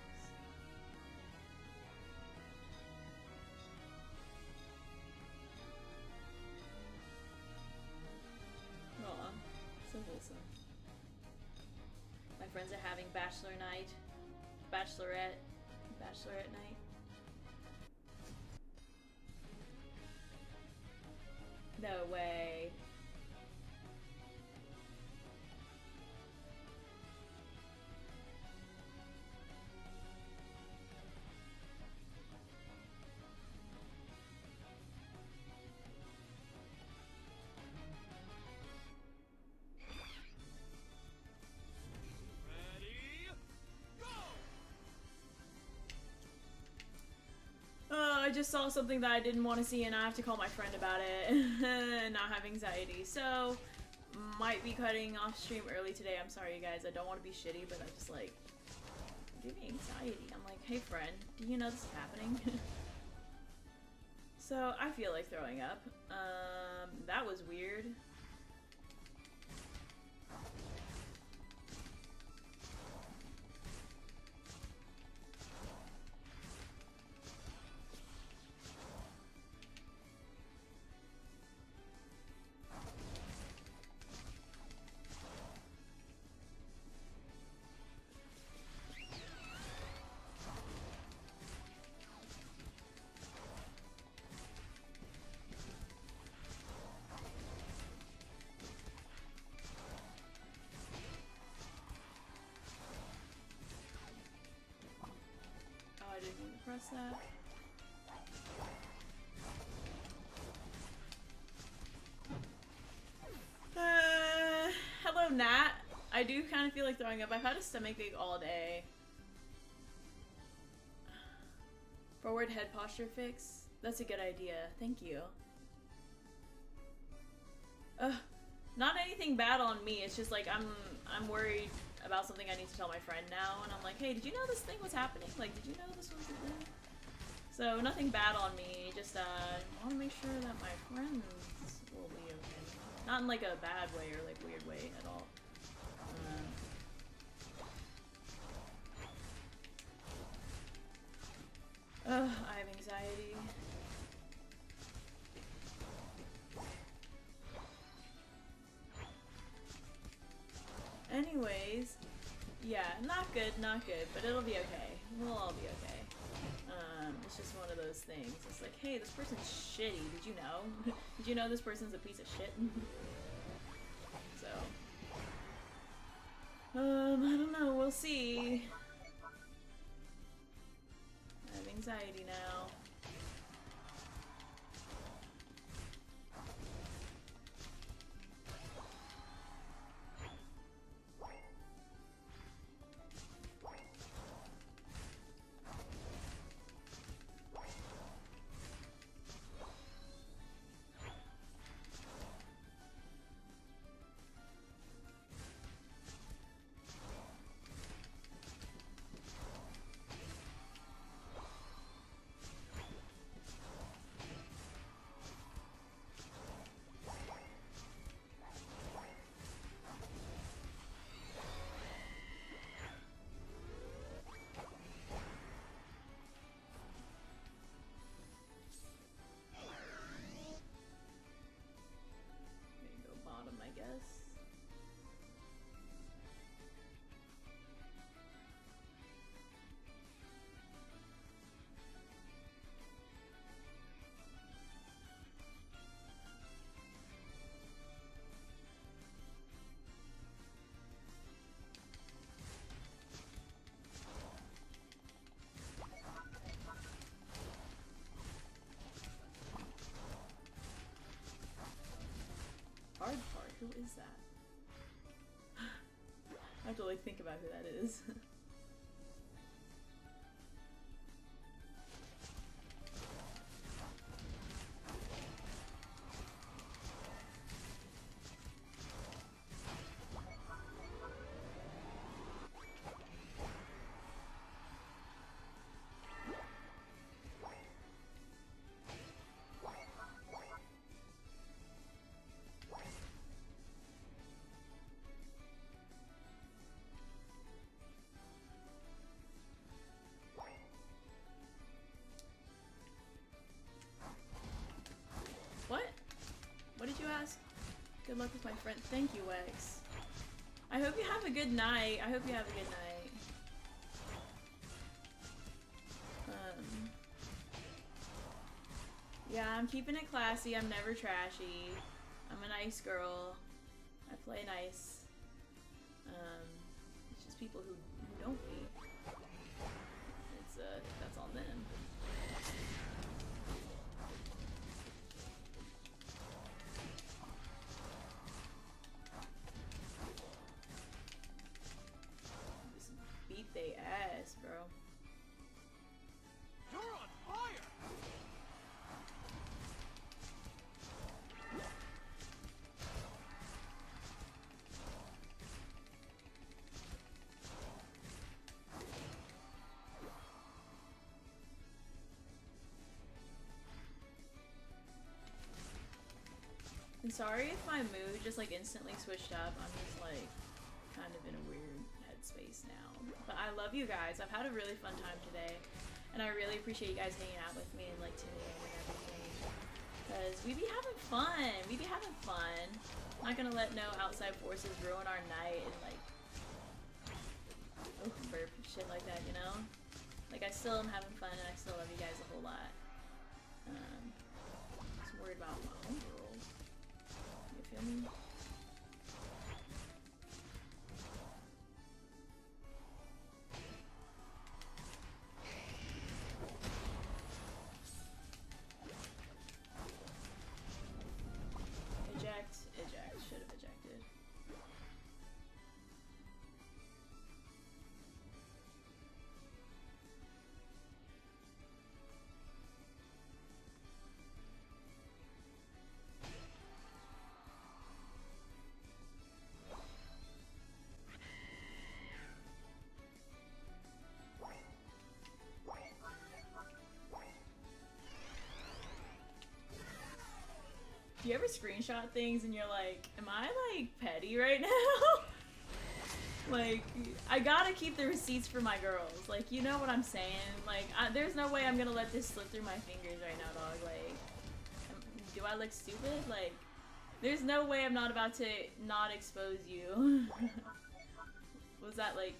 Aw, so wholesome. My friends are having bachelor night, bachelorette night. No way. I just saw something that I didn't want to see and I have to call my friend about it. Not have anxiety. So, might be cutting off stream early today. I'm sorry you guys, I don't want to be shitty, but I'm just like, give me anxiety. I'm like, hey friend, do you know this is happening? So, I feel like throwing up. That was weird. press that. Hello, Nat. I do kind of feel like throwing up. I've had a stomachache all day. Forward head posture fix. That's a good idea. Thank you. Ugh. Not anything bad on me. It's just like I'm worried about something I need to tell my friend now, and I'm like, hey, did you know this thing was happening? Like, did you know this was happening? So nothing bad on me. Just I want to make sure that my friends will be okay. Not in like a bad way or like weird way at all. Ugh, I have anxiety. Anyways, yeah, not good, not good, but it'll be okay. We'll all be okay. It's just one of those things. It's like, hey, this person's shitty, did you know? Did you know this person's a piece of shit? So. I don't know, we'll see. I have anxiety now. Who is that? I have to like think about who that is. Good luck with my friend. Thank you, Wex. I hope you have a good night. I hope you have a good night. Yeah, I'm keeping it classy. I'm never trashy. I'm a nice girl. I play nice. It's just people who don't be. It's that's on them. Sorry if my mood just like instantly switched up. I'm just like kind of in a weird headspace now. But I love you guys. I've had a really fun time today. And I really appreciate you guys hanging out with me and like tuning in and everything. Because we be having fun. We be having fun. I'm not gonna let no outside forces ruin our night and like burp and shit like that, you know? Like I still am having fun and I still love you guys a whole lot. Just worried about my own rules. Feel me? you ever screenshot things and you're like, am I like petty right now? Like, I gotta keep the receipts for my girls. Like, you know what I'm saying? Like, there's no way I'm gonna let this slip through my fingers right now, dog. Like, do I look stupid? Like, there's no way I'm not about to not expose you. Was that like...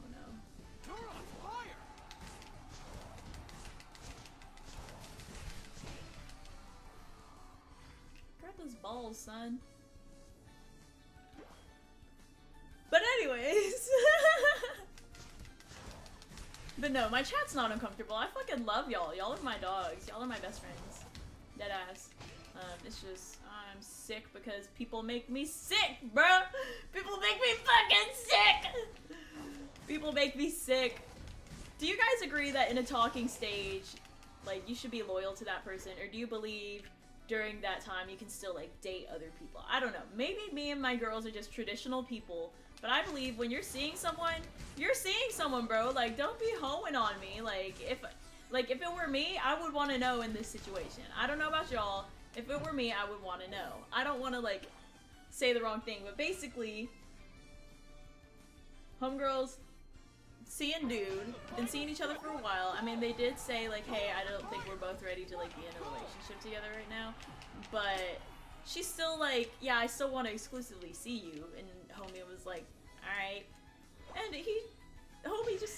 Oh no. You're on fire! Grab those balls, son. But anyways, but no, my chat's not uncomfortable. I fucking love y'all. Y'all are my dogs. Y'all are my best friends. Deadass. It's just, I'm sick because people make me sick, bro. People make me fucking sick. People make me sick. Do you guys agree that in a talking stage, like, you should be loyal to that person? Or do you believe during that time you can still, like, date other people? I don't know. Maybe me and my girls are just traditional people. But I believe when you're seeing someone, bro. Like, don't be hoeing on me. Like, if it were me, I would want to know in this situation. I don't know about y'all. If it were me, I would want to know. I don't want to, like, say the wrong thing. But basically, homegirls seeing dude and seeing each other for a while. I mean, they did say, like, hey, I don't think we're both ready to, like, be in a relationship together right now. But... she's still like, yeah, I still want to exclusively see you, and homie was like, alright. And homie just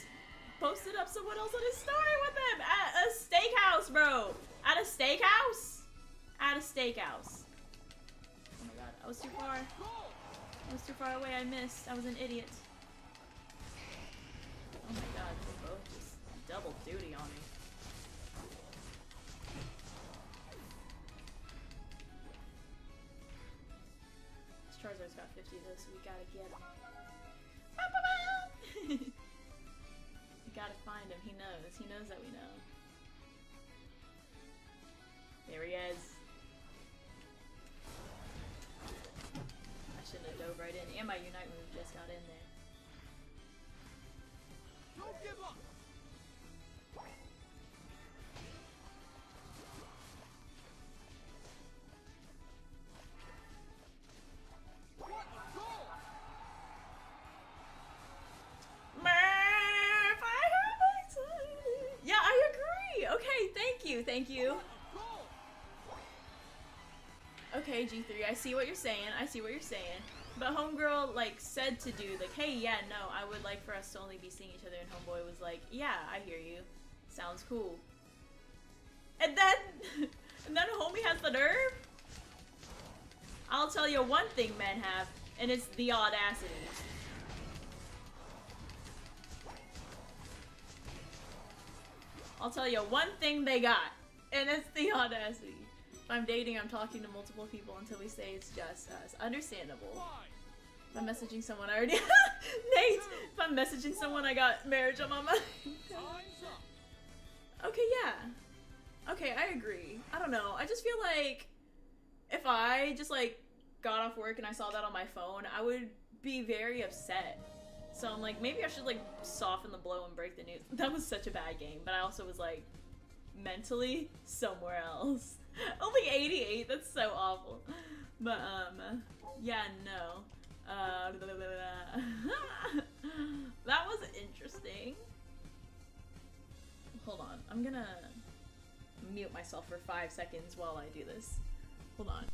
posted up someone else on his story with him at a steakhouse, bro! At a steakhouse! At a steakhouse. Oh my god, I was too far. I was too far away, I missed. I was an idiot. Oh my god, they both just double duty on me. Charizard's got 50 though, so we gotta get him. We gotta find him. He knows. He knows that we know. There he is. I shouldn't have dove right in. And my Unite move just got in there. Don't give up. Thank you. Okay, G3, I see what you're saying. I see what you're saying. But homegirl, like, said to dude, like, hey, yeah, no, I would like for us to only be seeing each other. And homeboy was like, yeah, I hear you. Sounds cool. And then, homie has the nerve? I'll tell you one thing men have, and it's the audacity. I'll tell you one thing they got, and it's the audacity. If I'm dating, I'm talking to multiple people until we say it's just us. Understandable. If I'm messaging someone, I already Nate! If I'm messaging someone, I got marriage on my mind. Okay, yeah. Okay, I agree. I don't know. I just feel like if I just, like, got off work and I saw that on my phone, I would be very upset. So I'm like, maybe I should, like, soften the blow and break the news. That was such a bad game, but I also was, like, mentally somewhere else. Only 88, that's so awful. But, yeah, no. Blah, blah, blah. That was interesting. Hold on, I'm gonna mute myself for 5 seconds while I do this. Hold on.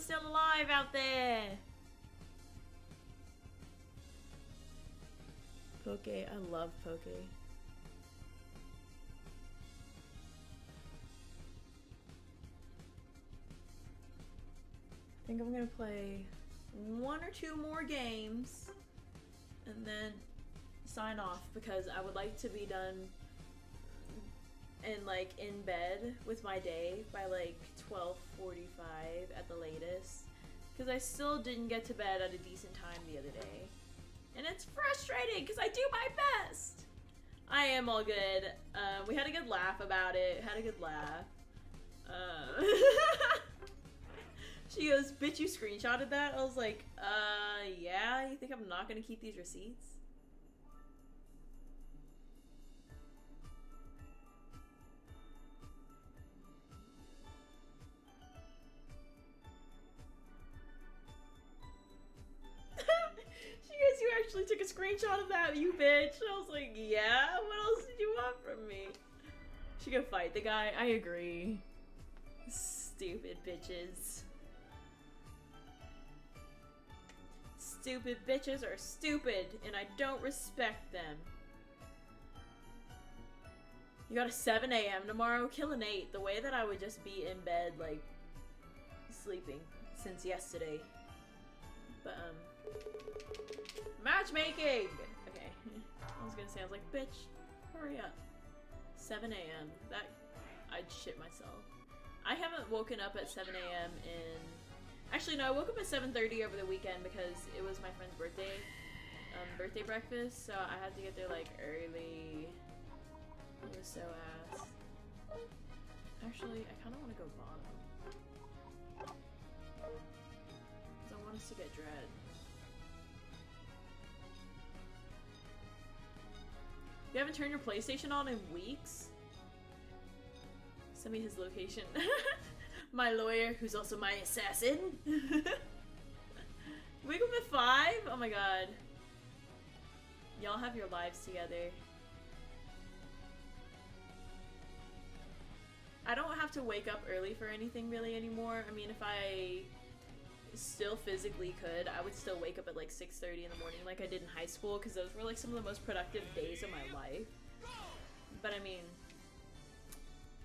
everyone's still alive out there. Poke, I love Poke. I think I'm gonna play one or two more games and then sign off, because I would like to be done and like in bed with my day by like 12:45 at the latest, because I still didn't get to bed at a decent time the other day. And it's frustrating because I do my best. I am all good. We had a good laugh about it. Had a good laugh. She goes, "Bitch, you screenshotted that?" I was like, yeah, you think I'm not gonna keep these receipts? She goes, "You actually took a screenshot of that, you bitch." I was like, yeah, what else did you want from me? She go, "Fight the guy." I agree. Stupid bitches. Stupid bitches are stupid, and I don't respect them. You got a 7 a.m. tomorrow? Kill an 8. The way that I would just be in bed, like, sleeping since yesterday. But, matchmaking! Okay. I was gonna say, I was like, bitch, hurry up. 7 a.m. That, I'd shit myself. I haven't woken up at 7 a.m. in... Actually, no, I woke up at 7:30 over the weekend because it was my friend's birthday, birthday breakfast, so I had to get there, like, early. It was so ass. Actually, I kind of want to go bottom. Because I want us to get Dread. You haven't turned your PlayStation on in weeks? Send me his location. My lawyer, who's also my assassin. Wake up at 5? Oh my god. Y'all have your lives together. I don't have to wake up early for anything really anymore. I mean, if I still physically could, I would still wake up at like 6:30 in the morning like I did in high school, because those were like some of the most productive days of my life. But I mean,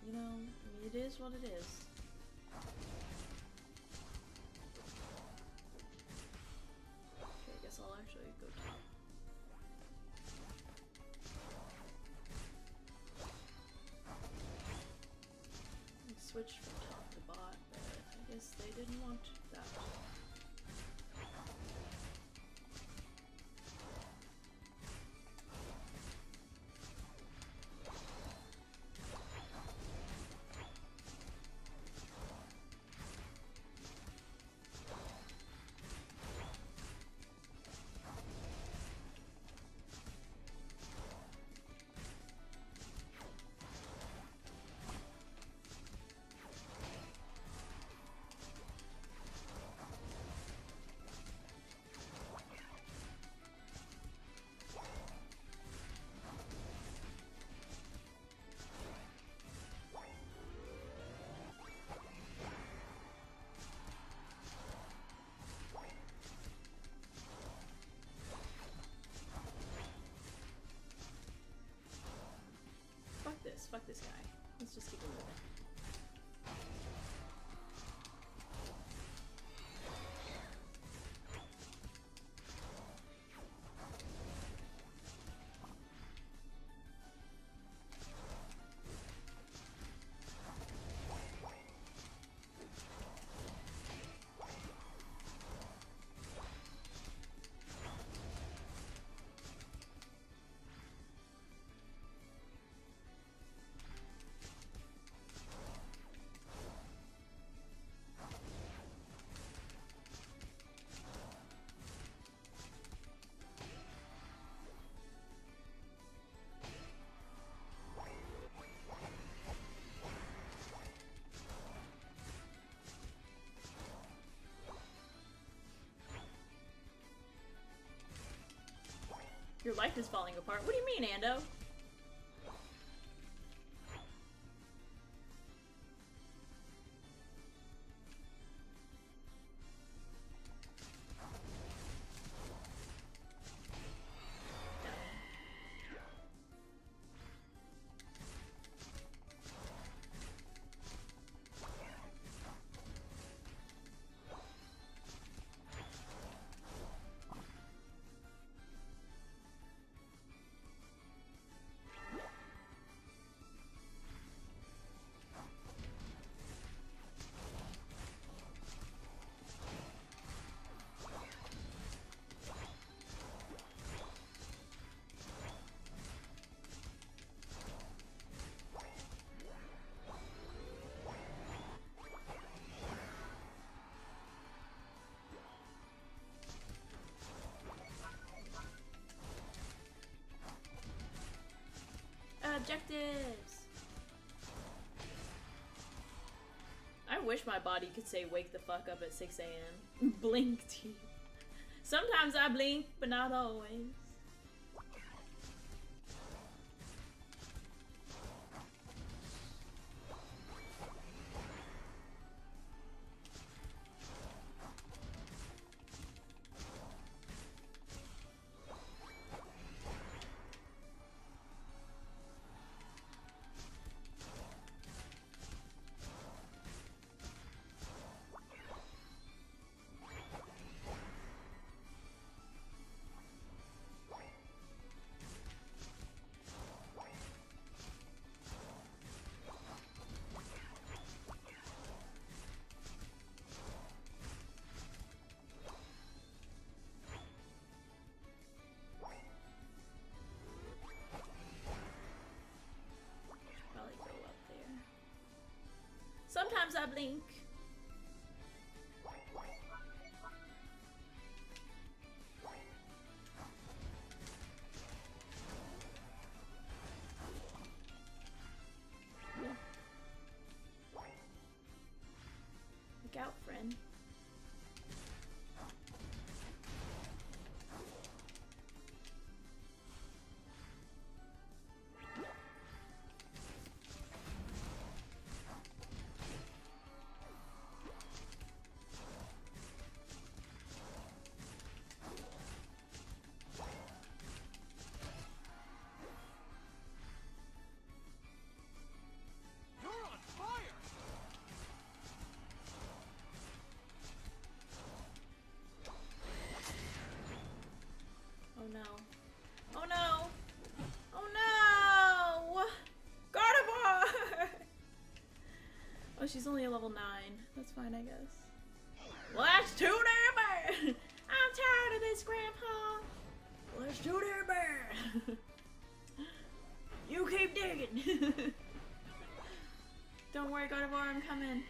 you know, it is what it is. Okay, I guess I'll actually go top. I switched from top to bot, but I guess they didn't want that. Fuck this guy. Let's just keep it moving. Your life is falling apart. What do you mean, Ando? objectives! I wish my body could say wake the fuck up at 6 AM. Blink to you. Sometimes I blink, but not always. Sometimes I blink. Look out, friend. No. Oh no! Oh no! Gardevoir! Oh, she's only a level 9. That's fine, I guess. Well, that's too damn bad! I'm tired of this, Grandpa! Well, that's too damn bad! You keep digging! Don't worry, Gardevoir, I'm coming.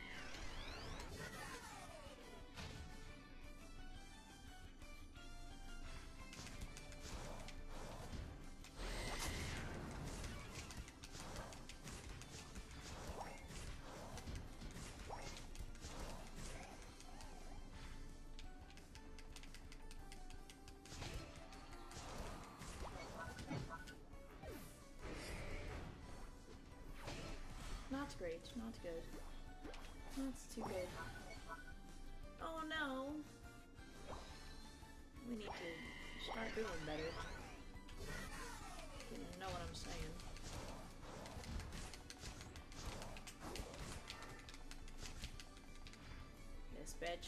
Not great, not good. That's too good. Oh no! We need to start doing better. You know what I'm saying. This bitch.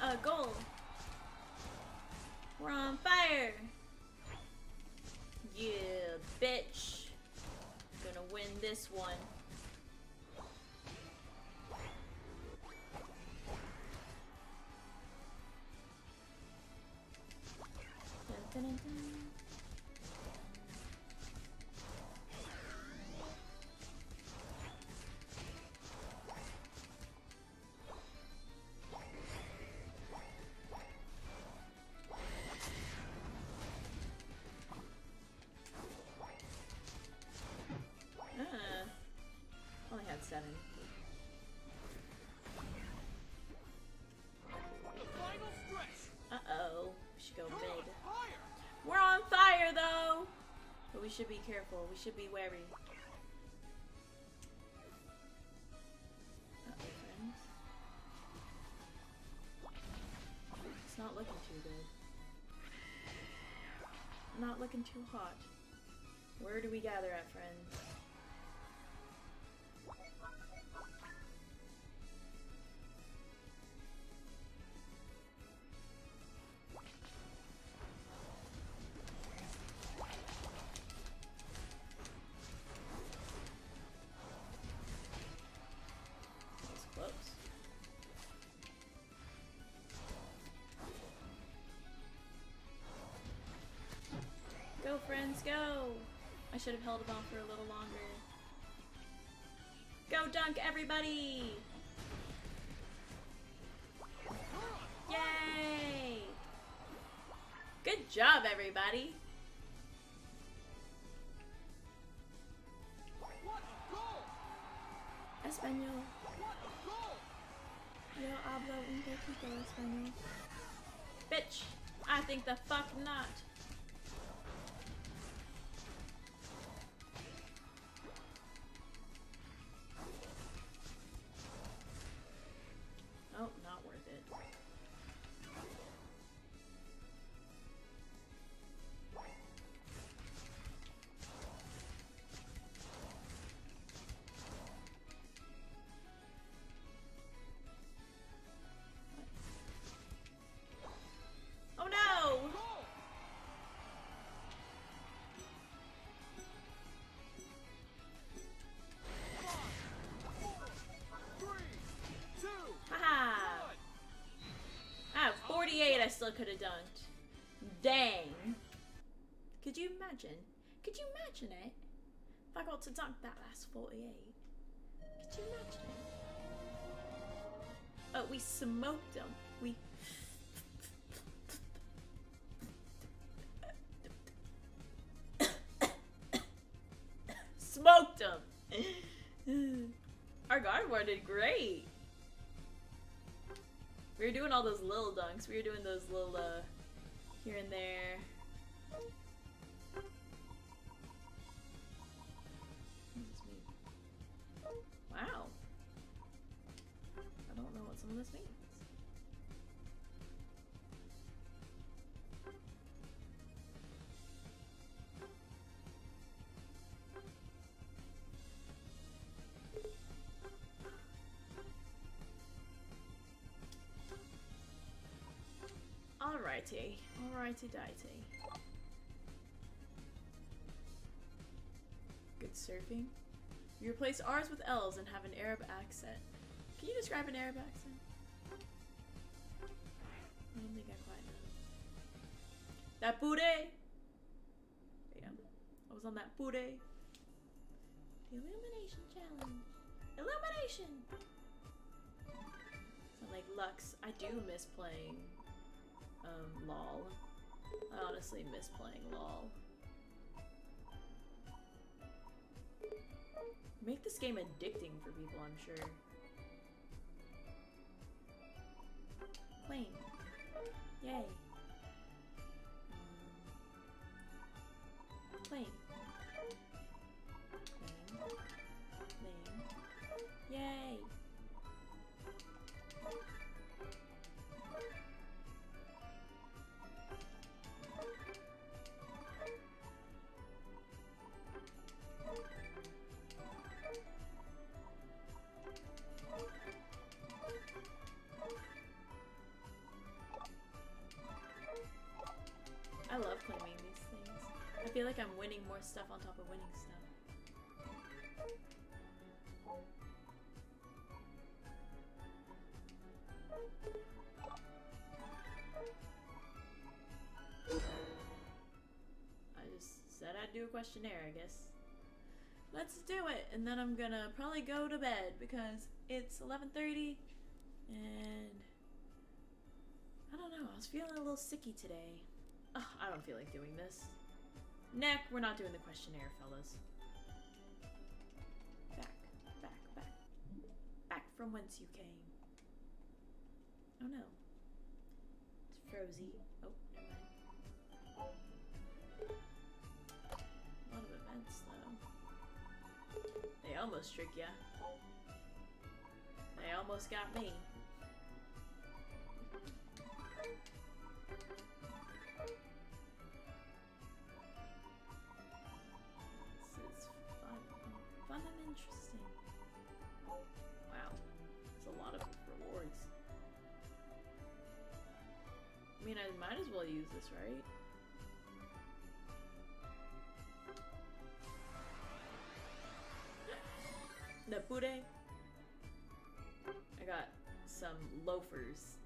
A goal. We're on fire. Yeah, bitch. Gonna win this one. Dun, dun, dun, dun. We should be careful. We should be wary. Uh-oh, friends. looking too good. Not looking too hot. Where do we gather at, friends? Friends, go! I should have held him on for a little longer. Go dunk, everybody! Yay! Good job, everybody! Espanol. Yo hablo un poquito español. Bitch! I think the fuck not! Oh, not worth it. Oh no! Haha! Ah, 48 I still could have dunked. Dang. Could you imagine? Could you imagine it? If I got to dunk that last 48. Could you imagine it? Oh, we smoked them. We... smoked them! Our guard war did great. We were doing all those little dunks. We were doing those little, here and there. Wow. I don't know what some of this means. Alrighty, alrighty dighty. Good surfing. You replace R's with L's and have an Arab accent. Can you describe an Arab accent? I don't think I quite know. That puree! Yeah, I was on that puree. The Illumination Challenge. Illumination! Sound like Lux. I do miss playing. LOL. I honestly miss playing LOL. Make this game addicting for people, I'm sure. Plane. Yay. Plane. Plane. Plane. Yay. I love claiming these things. I feel like I'm winning more stuff on top of winning stuff. I just said I'd do a questionnaire, I guess. Let's do it, and then I'm gonna probably go to bed because it's 11:30 and I don't know, I was feeling a little sicky today. Ugh, I don't feel like doing this. Neck, we're not doing the questionnaire, fellas. Back, back, back. Back from whence you came. Oh no. It's frozy. Oh, never mind. A lot of events, though. They almost trick ya. They almost got me. I might as well use this, right? Napure. I got some loafers.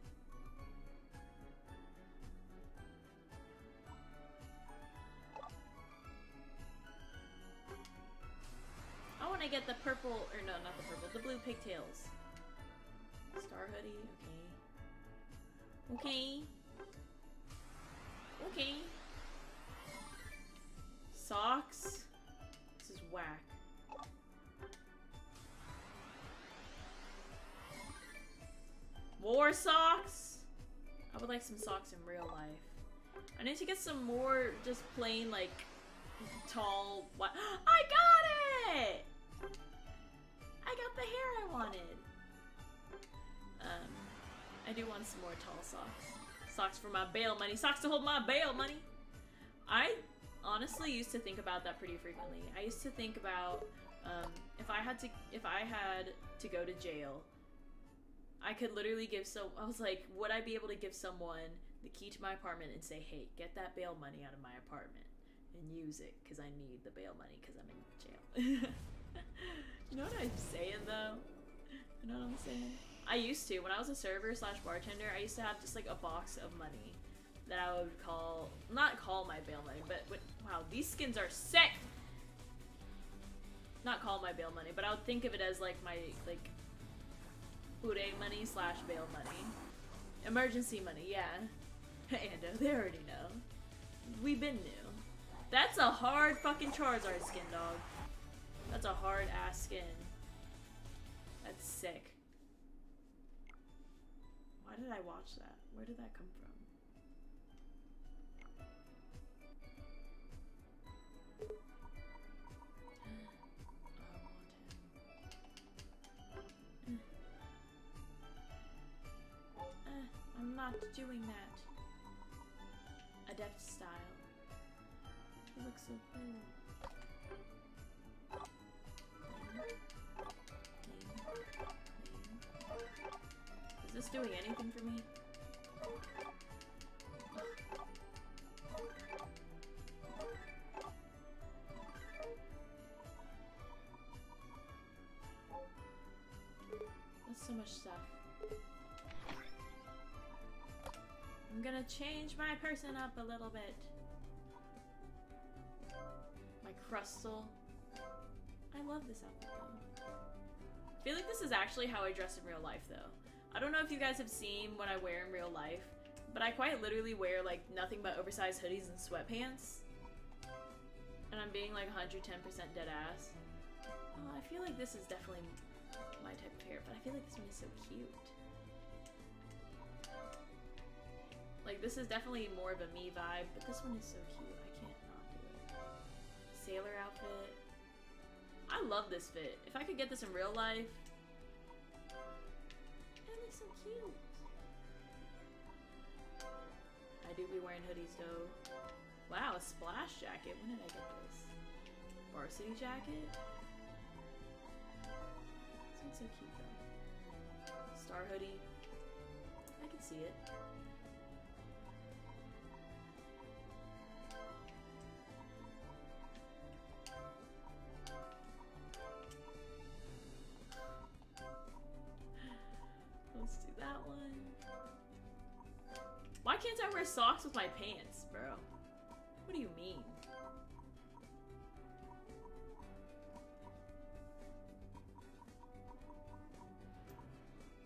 I want to get the purple, or no, not the purple, the blue pigtails. Star hoodie, okay. Okay. Socks. This is whack. More socks! I would like some socks in real life. I need to get some more just plain, like, tall, white. I got it! I got the hair I wanted. I do want some more tall socks. Socks for my bail money. Socks to hold my bail money! I honestly used to think about that pretty frequently. I used to think about, if I had to go to jail, I could literally give I was like, would I be able to give someone the key to my apartment and say, hey, get that bail money out of my apartment and use it because I need the bail money because I'm in jail. You know what I'm saying, though? You know what I'm saying? I used to, when I was a server slash bartender, I used to have just like a box of money that I would call, not call my bail money, but wow, these skins are sick! Not call my bail money, but I would think of it as like my, like, Ure money slash bail money. Emergency money, yeah. Ando, they already know. We've been new. That's a hard fucking Charizard skin, dog. That's a hard ass skin. That's sick. Why did I watch that? Where did that come from? I'm not doing that. Adept style. You look so cool. Is this doing anything for me? That's so much stuff. I'm gonna change my person up a little bit. My Crustle. I love this outfit though. I feel like this is actually how I dress in real life though. I don't know if you guys have seen what I wear in real life, but I quite literally wear like nothing but oversized hoodies and sweatpants. And I'm being like 110% dead ass. Oh, I feel like this is definitely my type of hair, but I feel like this one is so cute. Like, this is definitely more of a me vibe, but this one is so cute. I can't not do it. Sailor outfit. I love this fit. If I could get this in real life. It looks so cute. I do be wearing hoodies, though. Wow, a splash jacket. When did I get this? Varsity jacket? This one's so cute, though. Star hoodie. I can see it. Let's do that one. Why can't I wear socks with my pants, bro? What do you mean?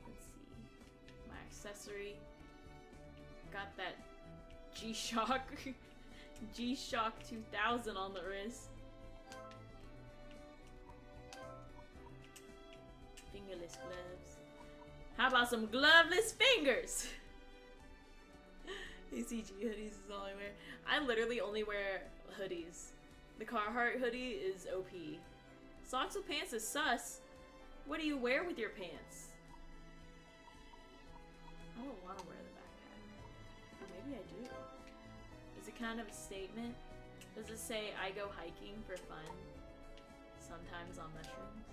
Let's see. My accessory. Got that G-Shock. G-Shock 2000 on the wrist. Fingerless gloves. How about some gloveless fingers? ACG hoodies is all I wear. I literally only wear hoodies. The Carhartt hoodie is OP. Socks with pants is sus. What do you wear with your pants? I don't want to wear the backpack. Maybe I do. Is it kind of a statement? Does it say I go hiking for fun? Sometimes on mushrooms?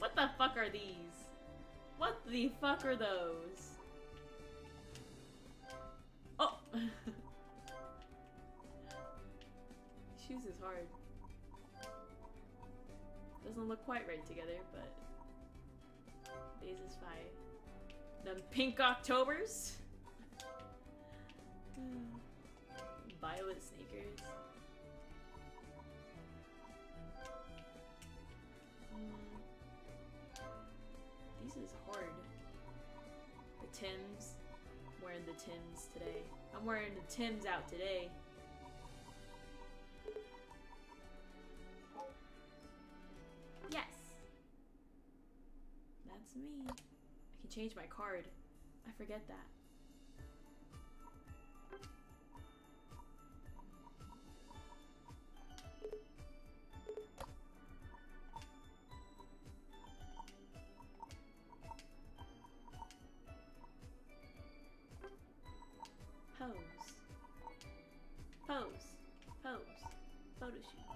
What the fuck are these? What the fuck are those? hard. Doesn't look quite right together, but this is fine. The pink Octobers. Violet sneakers. This is hard. The Tims. I'm wearing the Tims today. I'm wearing the Tims out today. Yes! That's me. I can change my card. I forget that. Pose. Pose. Pose. Photo shoot.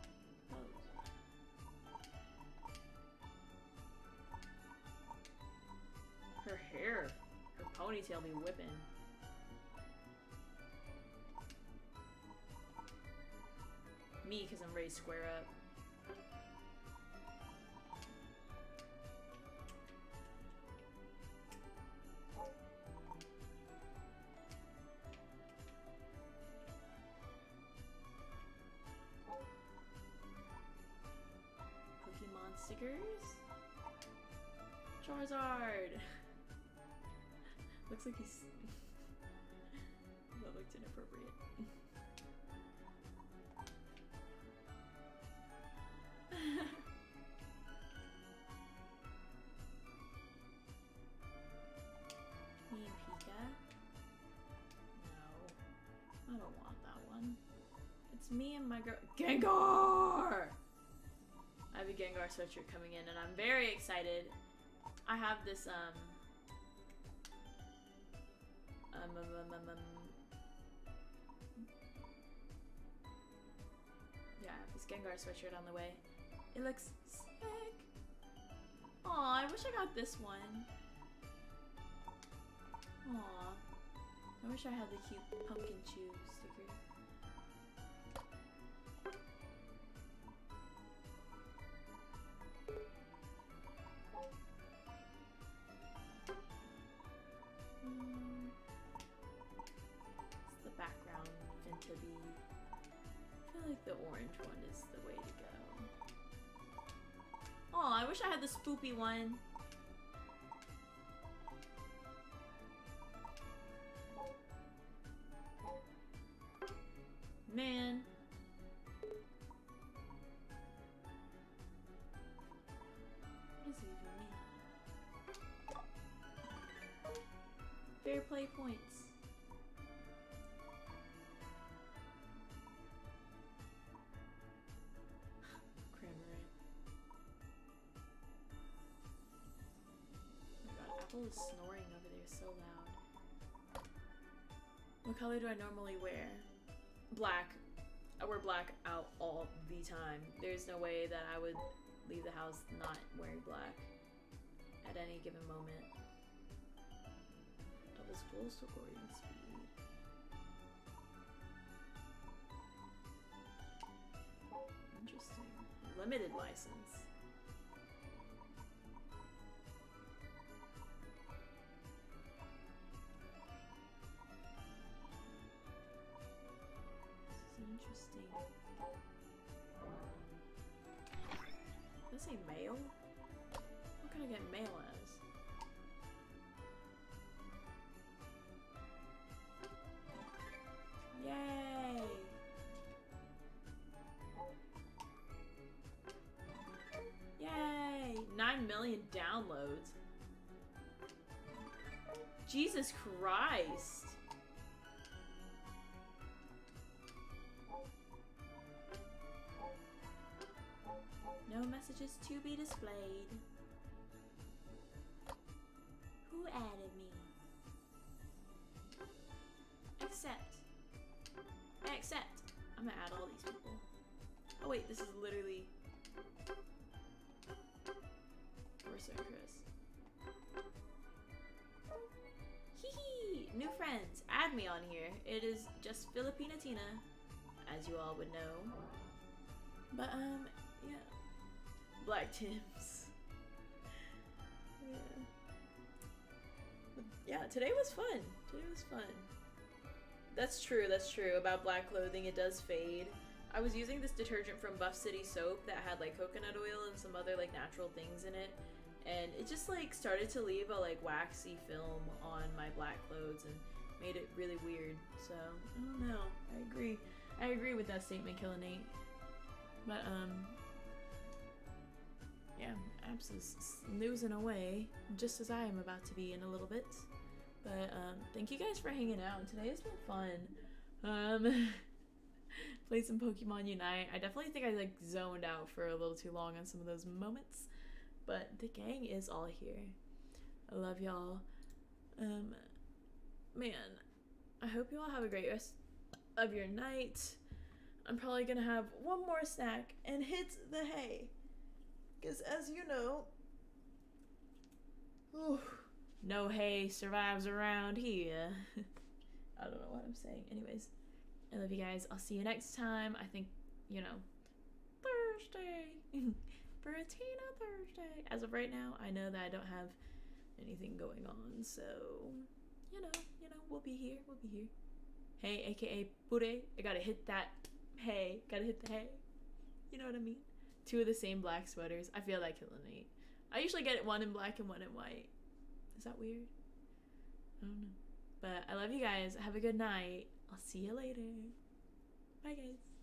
Pose. Her hair. Her ponytail be whipping. Me, because I'm raised square up. Stickers? Charizard! Looks like he's... That looked inappropriate. Me and Pika? No. I don't want that one. It's me and my girl- Gengar! I have a Gengar sweatshirt coming in, and I'm very excited. I have this, yeah, I have this Gengar sweatshirt on the way. It looks sick! Aw, I wish I got this one. Aw. I wish I had the cute pumpkin chew sticker. The spoopy one. Man. What does it even mean? Fair play points. Is snoring over there so loud. What color do I normally wear? Black. I wear black out all the time. There's no way that I would leave the house not wearing black at any given moment. Double spools recording speed. Interesting. Limited license. Interesting. Did this say mail? What can I get mail as? Yay! Yay! 9 million downloads. Jesus Christ! No messages to be displayed. Who added me? Accept. I accept. I'm gonna add all these people. Oh wait, this is literally... Marissa and Chris. Hee hee! New friends! Add me on here. It is just Filipina Tina, as you all would know. But yeah, black Tims. Yeah. Yeah, today was fun. Today was fun. That's true. That's true about black clothing. It does fade. I was using this detergent from Buff City Soap that had like coconut oil and some other like natural things in it, and it just like started to leave a like waxy film on my black clothes and made it really weird. So I don't know. I agree. I agree with that statement, Killinate. But yeah, Abs is snoozing away, just as I am about to be in a little bit. But thank you guys for hanging out. Today has been fun. Played some Pokemon Unite. I definitely think I like zoned out for a little too long on some of those moments, but the gang is all here. I love y'all. Man, I hope you all have a great rest of your night. I'm probably gonna have one more snack and hit the hay, because as you know, ooh, no hay survives around here. I don't know what I'm saying. Anyways, I love you guys. I'll see you next time. I think, you know, Thursday. Bratina Thursday. As of right now, I know that I don't have anything going on, so, you know, we'll be here. We'll be here. Hey, aka Pure, I gotta hit that hay. Gotta hit the hay. You know what I mean? Two of the same black sweaters. I feel like Killinate. I usually get one in black and one in white. Is that weird? I don't know. But I love you guys. Have a good night. I'll see you later. Bye, guys.